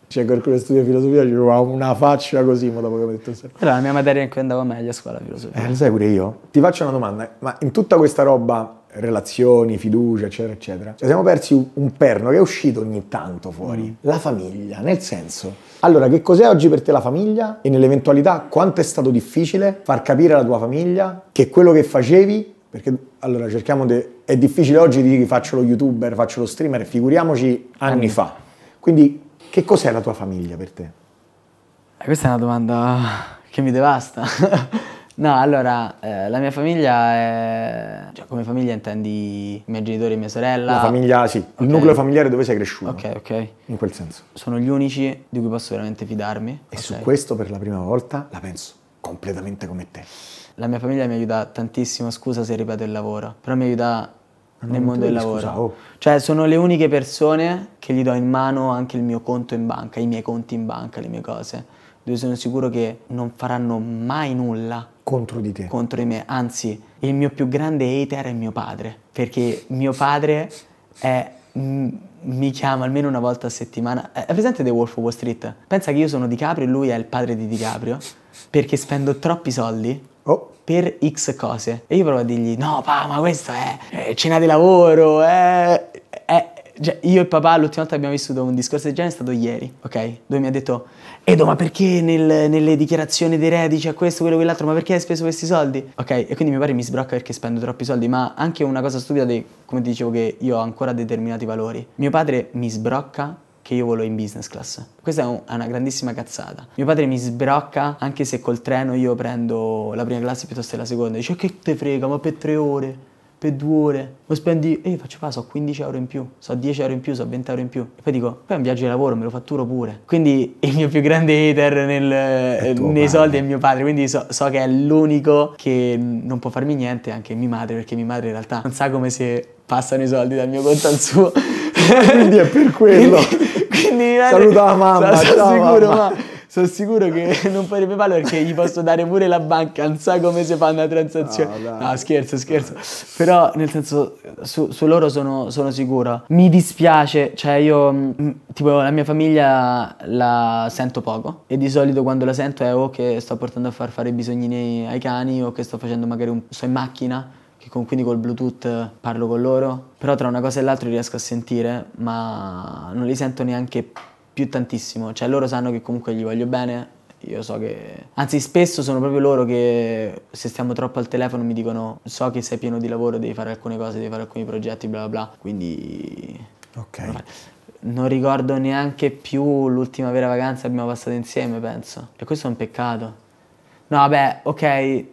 c'è qualcuno che studia filosofia, ci fa una faccia così, ma dopo che ho detto sempre. Era la mia materia in cui andavo meglio a scuola, filosofia. Eh, lo sai pure io? Ti faccio una domanda, ma in tutta questa roba, relazioni, fiducia, eccetera, eccetera, cioè siamo persi un perno che è uscito ogni tanto fuori. Mm. La famiglia, nel senso... Allora, che cos'è oggi per te la famiglia? E nell'eventualità, quanto è stato difficile far capire alla tua famiglia che quello che facevi... Perché, allora, cerchiamo di... De... È difficile oggi dire faccio lo youtuber, faccio lo streamer, figuriamoci anni, anni fa. Quindi... Che cos'è la tua famiglia per te? Questa è una domanda che mi devasta. No, allora, eh, la mia famiglia è... Cioè, come famiglia intendi i miei genitori e mia sorella? La famiglia, sì. Okay. Il nucleo familiare dove sei cresciuto. Ok, ok. In quel senso. Sono gli unici di cui posso veramente fidarmi. E okay. su questo, per la prima volta, la penso completamente come te. La mia famiglia mi aiuta tantissimo, scusa se ripeto il lavoro, però mi aiuta... nel mondo del lavoro, scusa, oh. cioè sono le uniche persone che gli do in mano anche il mio conto in banca, i miei conti in banca, le mie cose, dove sono sicuro che non faranno mai nulla contro di te, contro di me, anzi il mio più grande hater è mio padre, perché mio padre è, m- mi chiama almeno una volta a settimana, è presente The Wolf of Wall Street? Pensa che io sono Di Caprio e lui è il padre di Di Caprio, perché spendo troppi soldi oh. per X cose. E io provo a dirgli, no pa, ma questo è, è cena di lavoro, è... è... Cioè, io e papà l'ultima volta che abbiamo vissuto un discorso del genere è stato ieri, ok? Dove mi ha detto, Edo, ma perché nel, nelle dichiarazioni dei redditi c'è questo, quello, quell'altro, ma perché hai speso questi soldi? Ok, e quindi mio padre mi sbrocca perché spendo troppi soldi, ma anche una cosa stupida, di, come ti dicevo, che io ho ancora determinati valori. Mio padre mi sbrocca che io volo in business class. Questa è, un, è una grandissima cazzata. Mio padre mi sbrocca anche se col treno io prendo la prima classe piuttosto che la seconda. Dice, che te frega, ma per tre ore, per due ore. Lo spendi, e io faccio, fa, so quindici euro in più, so dieci euro in più, so venti euro in più. E poi dico, poi è un viaggio di lavoro, me lo fatturo pure. Quindi il mio più grande hater nel, nei soldi è mio padre. Quindi so, so che è l'unico che non può farmi niente, anche mia madre, perché mia madre in realtà non sa come se passano i soldi dal mio conto al suo. Quindi è per quello. Saluta la mamma, sono, sono sicuro, mamma. Ma sono sicuro che non farebbe male perché gli posso dare pure la banca, non sa come si fa una transazione. No, no, scherzo, scherzo. Però nel senso su, su loro sono, sono sicuro. Mi dispiace, cioè io tipo la mia famiglia la sento poco e di solito quando la sento è o che sto portando a far fare i bisognini ai cani o che sto facendo magari un sto in macchina. Che con, quindi col Bluetooth parlo con loro, però tra una cosa e l'altra riesco a sentire, ma non li sento neanche più tantissimo, cioè loro sanno che comunque gli voglio bene, io so che... Anzi spesso sono proprio loro che se stiamo troppo al telefono mi dicono so che sei pieno di lavoro, devi fare alcune cose, devi fare alcuni progetti, bla bla bla, quindi... Ok. Non ricordo neanche più l'ultima vera vacanza che abbiamo passato insieme, penso, e questo è un peccato. No vabbè, ok...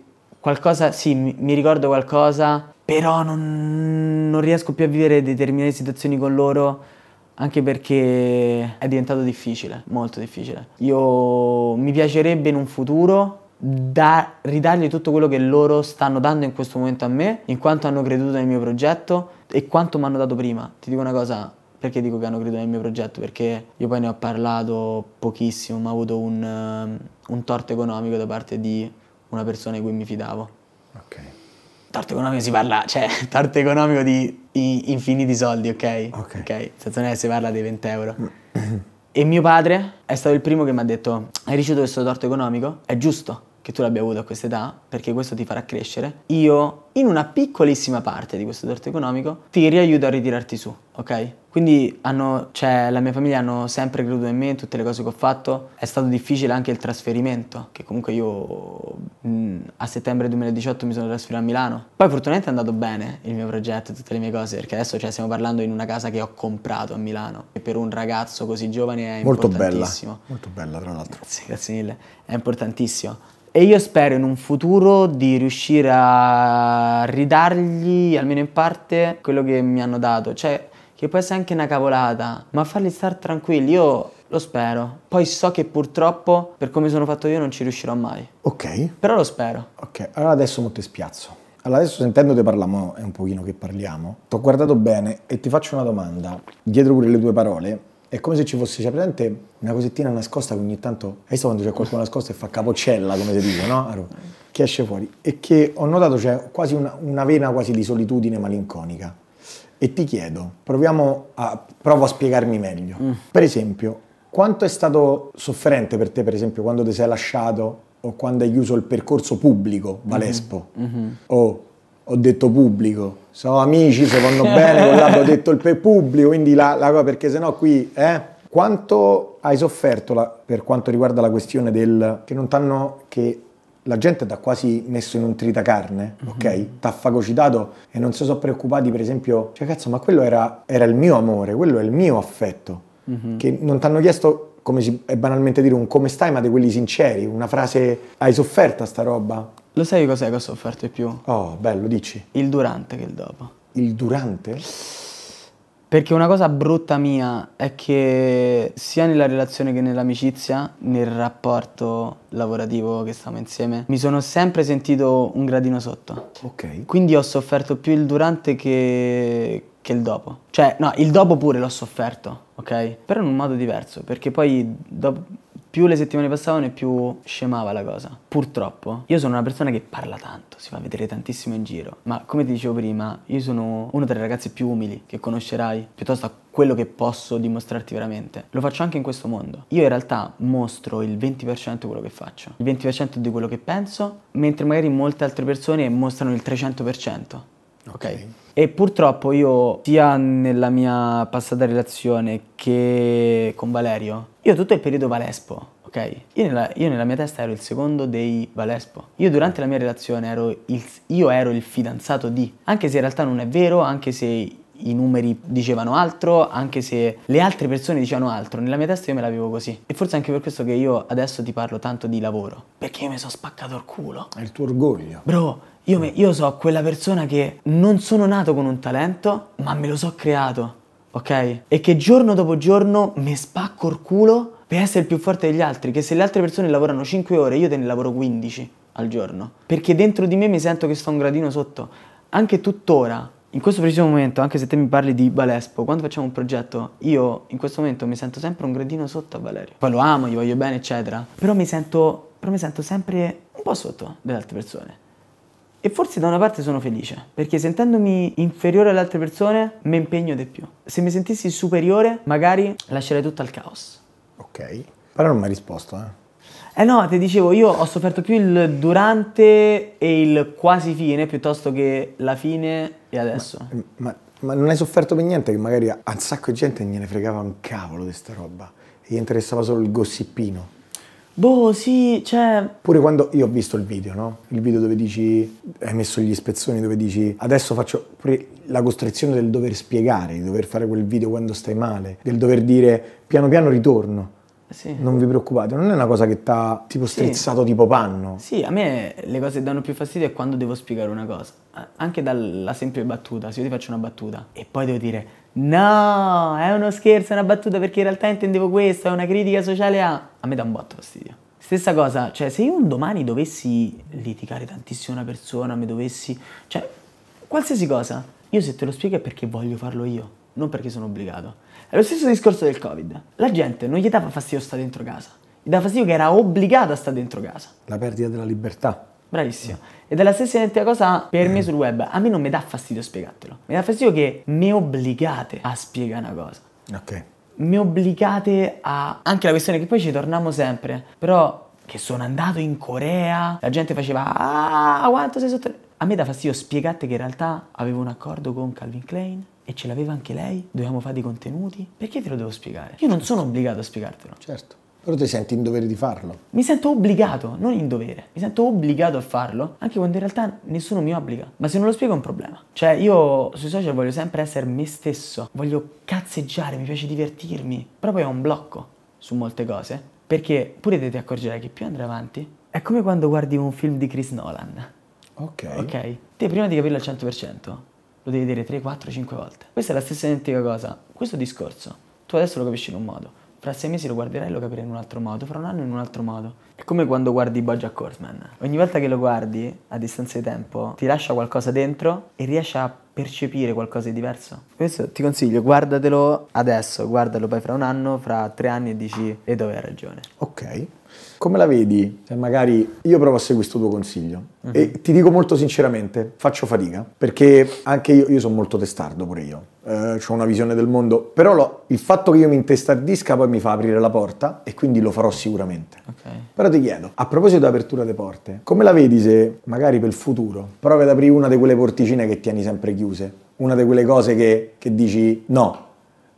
Qualcosa, sì, mi, mi ricordo qualcosa, però non, non riesco più a vivere determinate situazioni con loro, anche perché è diventato difficile, molto difficile. Io mi piacerebbe in un futuro da, ridargli tutto quello che loro stanno dando in questo momento a me, in quanto hanno creduto nel mio progetto e quanto mi hanno dato prima. Ti dico una cosa, perché dico che hanno creduto nel mio progetto? Perché io poi ne ho parlato pochissimo, ma ho avuto un, un torto economico da parte di... una persona di cui mi fidavo. Ok. Torto economico si parla, cioè, torto economico di infiniti soldi, ok? Ok. Ok, senza non è che si parla dei venti euro. E mio padre è stato il primo che mi ha detto, hai ricevuto questo torto economico? È giusto. che tu l'abbia avuto a questa età, perché questo ti farà crescere. Io, in una piccolissima parte di questo torto economico, ti riaiuto a ritirarti su, ok? Quindi hanno, cioè, la mia famiglia hanno sempre creduto in me, in tutte le cose che ho fatto. È stato difficile anche il trasferimento, che comunque io mh, a settembre duemiladiciotto mi sono trasferito a Milano. Poi fortunatamente è andato bene il mio progetto, tutte le mie cose, perché adesso, cioè, stiamo parlando in una casa che ho comprato a Milano. E per un ragazzo così giovane è molto importantissimo. Molto bella, molto bella tra l'altro. Sì, grazie mille, è importantissimo. E io spero in un futuro di riuscire a ridargli, almeno in parte, quello che mi hanno dato. Cioè, che può essere anche una cavolata, ma farli stare tranquilli, io lo spero. Poi so che purtroppo, per come sono fatto io, non ci riuscirò mai. Ok. Però lo spero. Ok, allora adesso non ti spiazzo. Allora adesso sentendo te parliamo, è un pochino che parliamo, t'ho guardato bene e ti faccio una domanda. Dietro pure le tue parole, è come se ci fosse, c'è presente una cosettina nascosta che ogni tanto, hai visto quando c'è qualcuno nascosto e fa capocella, come si dice, no? Che esce fuori. E che ho notato c'è quasi una, una vena quasi di solitudine malinconica. E ti chiedo, proviamo a, provo a spiegarmi meglio. Mm. Per esempio, quanto è stato sofferente per te, per esempio, quando ti sei lasciato o quando hai chiuso il percorso pubblico, Valespo? Mm-hmm. Mm-hmm. O ho detto pubblico, sono amici, se vanno bene, con l'altro ho detto il per pubblico, quindi la, la cosa, perché sennò qui, eh? Quanto hai sofferto la, per quanto riguarda la questione del, che non t'hanno, che la gente t'ha quasi messo in un tritacarne, mm-hmm. ok? T'ha fagocitato e non si sono preoccupati, per esempio, cioè cazzo, ma quello era, era il mio amore, quello è il mio affetto, mm-hmm. che non t'hanno chiesto, come si, è banalmente dire un come stai, ma di quelli sinceri, una frase, hai sofferta sta roba? Lo sai cos'è che ho sofferto di più? Oh, bello, dici. Il durante che il dopo. Il durante? Perché una cosa brutta mia è che sia nella relazione che nell'amicizia, nel rapporto lavorativo che stiamo insieme, mi sono sempre sentito un gradino sotto. Ok. Quindi ho sofferto più il durante che, che il dopo. Cioè, no, il dopo pure l'ho sofferto, ok? Però in un modo diverso, perché poi dopo, più le settimane passavano e più scemava la cosa. Purtroppo, io sono una persona che parla tanto, si fa vedere tantissimo in giro, ma come ti dicevo prima, io sono uno dei ragazzi più umili che conoscerai, piuttosto a quello che posso dimostrarti veramente. Lo faccio anche in questo mondo. Io in realtà mostro il venti per cento di quello che faccio, il venti per cento di quello che penso, mentre magari molte altre persone mostrano il trecento per cento. Ok. E purtroppo io, sia nella mia passata relazione che con Valerio, io tutto il periodo Valespo, ok? Io nella, io nella mia testa ero il secondo dei Valespo. Io durante la mia relazione ero il, io ero il fidanzato di, anche se in realtà non è vero, anche se i numeri dicevano altro, anche se le altre persone dicevano altro, nella mia testa io me la vivo così. E forse anche per questo che io adesso ti parlo tanto di lavoro, perché io mi sono spaccato il culo. È il tuo orgoglio. Bro, io, me, io so quella persona che non sono nato con un talento, ma me lo so creato, ok? E che giorno dopo giorno mi spacco il culo per essere il più forte degli altri, che se le altre persone lavorano cinque ore, io te ne lavoro quindici al giorno. Perché dentro di me mi sento che sto un gradino sotto. Anche tuttora, in questo preciso momento, anche se te mi parli di Valespo, quando facciamo un progetto, io in questo momento mi sento sempre un gradino sotto a Valerio. Poi lo amo, gli voglio bene, eccetera. Però mi sento, però mi sento sempre un po' sotto delle altre persone. E forse da una parte sono felice, perché sentendomi inferiore alle altre persone, mi impegno di più. Se mi sentissi superiore, magari lascerei tutto al caos. Ok, però non mi hai risposto, eh? Eh no, ti dicevo, io ho sofferto più il durante e il quasi fine, piuttosto che la fine e adesso. Ma, ma, ma non hai sofferto per niente che magari a un sacco di gente gliene fregava un cavolo di sta roba, e gli interessava solo il gossipino? Boh, sì, cioè... Pure quando io ho visto il video, no? Il video dove dici... Hai messo gli spezzoni dove dici... Adesso faccio... Pure la costrizione del dover spiegare, di dover fare quel video quando stai male, del dover dire piano piano ritorno. Sì. Non vi preoccupate, non è una cosa che t'ha tipo strizzato, sì, tipo panno. Sì, a me le cose che danno più fastidio è quando devo spiegare una cosa. Anche dalla semplice battuta, se io ti faccio una battuta e poi devo dire no, è uno scherzo, è una battuta perché in realtà intendevo questo, è una critica sociale a... A me dà un botto fastidio. Stessa cosa, cioè se io un domani dovessi litigare tantissimo una persona, mi dovessi... Cioè, qualsiasi cosa, io se te lo spiego è perché voglio farlo io, non perché sono obbligato. È lo stesso discorso del Covid. La gente non gli dava fastidio stare dentro casa, gli dava fastidio che era obbligata a stare dentro casa. La perdita della libertà. Bravissimo. Mm. Ed è la stessa identica cosa per mm. me sul web. A me non mi dà fastidio spiegartelo. Mi dà fastidio che mi obbligate a spiegare una cosa. Ok. Mi obbligate a... Anche la questione che poi ci torniamo sempre, però che sono andato in Corea, la gente faceva ah quanto sei sotto... A me dà fastidio spiegate che in realtà avevo un accordo con Calvin Klein e ce l'aveva anche lei, dovevamo fare dei contenuti, perché te lo devo spiegare? Io non sono obbligato a spiegartelo. Certo. Però ti senti in dovere di farlo? Mi sento obbligato, non in dovere. Mi sento obbligato a farlo, anche quando in realtà nessuno mi obbliga. Ma se non lo spiego è un problema. Cioè, io sui social voglio sempre essere me stesso. Voglio cazzeggiare, mi piace divertirmi. Però poi ho un blocco su molte cose. Perché pure te ti accorgerai che più andrai avanti. È come quando guardi un film di Chris Nolan. Ok. Ok? Te prima di capirlo al cento per cento, lo devi vedere tre, quattro, cinque volte. Questa è la stessa identica cosa. Questo discorso, tu adesso lo capisci in un modo. Fra sei mesi lo guarderai e lo capirai in un altro modo, fra un anno in un altro modo. È come quando guardi Bojack Horseman. Ogni volta che lo guardi, a distanza di tempo, ti lascia qualcosa dentro e riesci a percepire qualcosa di diverso. Questo ti consiglio, guardatelo adesso, guardalo poi fra un anno, fra tre anni e dici e dove hai ragione. Ok. Come la vedi? Se magari io provo a seguire questo tuo consiglio uh-huh. e ti dico molto sinceramente, faccio fatica perché anche io, io sono molto testardo pure io, eh, ho una visione del mondo, però lo, il fatto che io mi intestardisca poi mi fa aprire la porta e quindi lo farò sicuramente. Okay. Però ti chiedo, a proposito di apertura delle porte, come la vedi se magari per il futuro provi ad aprire una di quelle porticine che tieni sempre chiuse, una di quelle cose che, che dici no,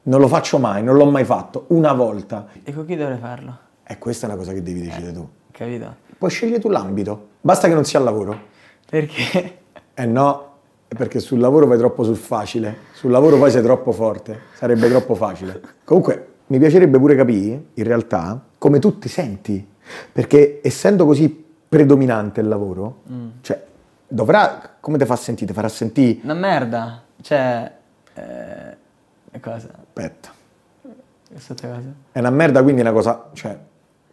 non lo faccio mai, non l'ho mai fatto, una volta. E con chi dovrei farlo? E questa è una cosa che devi decidere eh, tu. Capito? Puoi scegliere tu l'ambito. Basta che non sia al lavoro. Perché? Eh no, perché sul lavoro vai troppo sul facile. Sul lavoro poi sei troppo forte. Sarebbe troppo facile. Comunque, mi piacerebbe pure capire, in realtà, come tu ti senti. Perché essendo così predominante il lavoro, mm. cioè, dovrà... Come ti fa sentire? Ti farà sentire... Una merda. Cioè... Eh, cosa? Aspetta. Questa cosa. È una merda, quindi è una cosa... Cioè...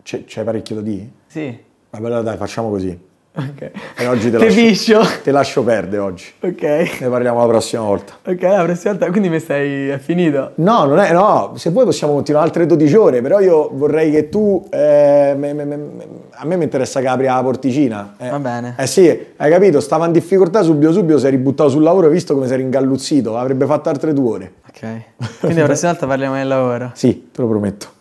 C'è parecchio da dire? Sì. Vabbè, allora dai, facciamo così. Ok. E oggi te lascio, te lascio perdere oggi. Ok. Ne parliamo la prossima volta. Ok, la prossima volta, quindi mi stai... è finito? No, non è... No, se vuoi possiamo continuare altre dodici ore, però io vorrei che tu... Eh, me, me, me, a me mi interessa che apri la porticina. Eh, Va bene. Eh sì, hai capito? Stava in difficoltà subito subito, sei ributtato sul lavoro, hai visto come sei ringalluzzito, avrebbe fatto altre due ore. Ok. Quindi la prossima volta parliamo del lavoro. Sì, te lo prometto.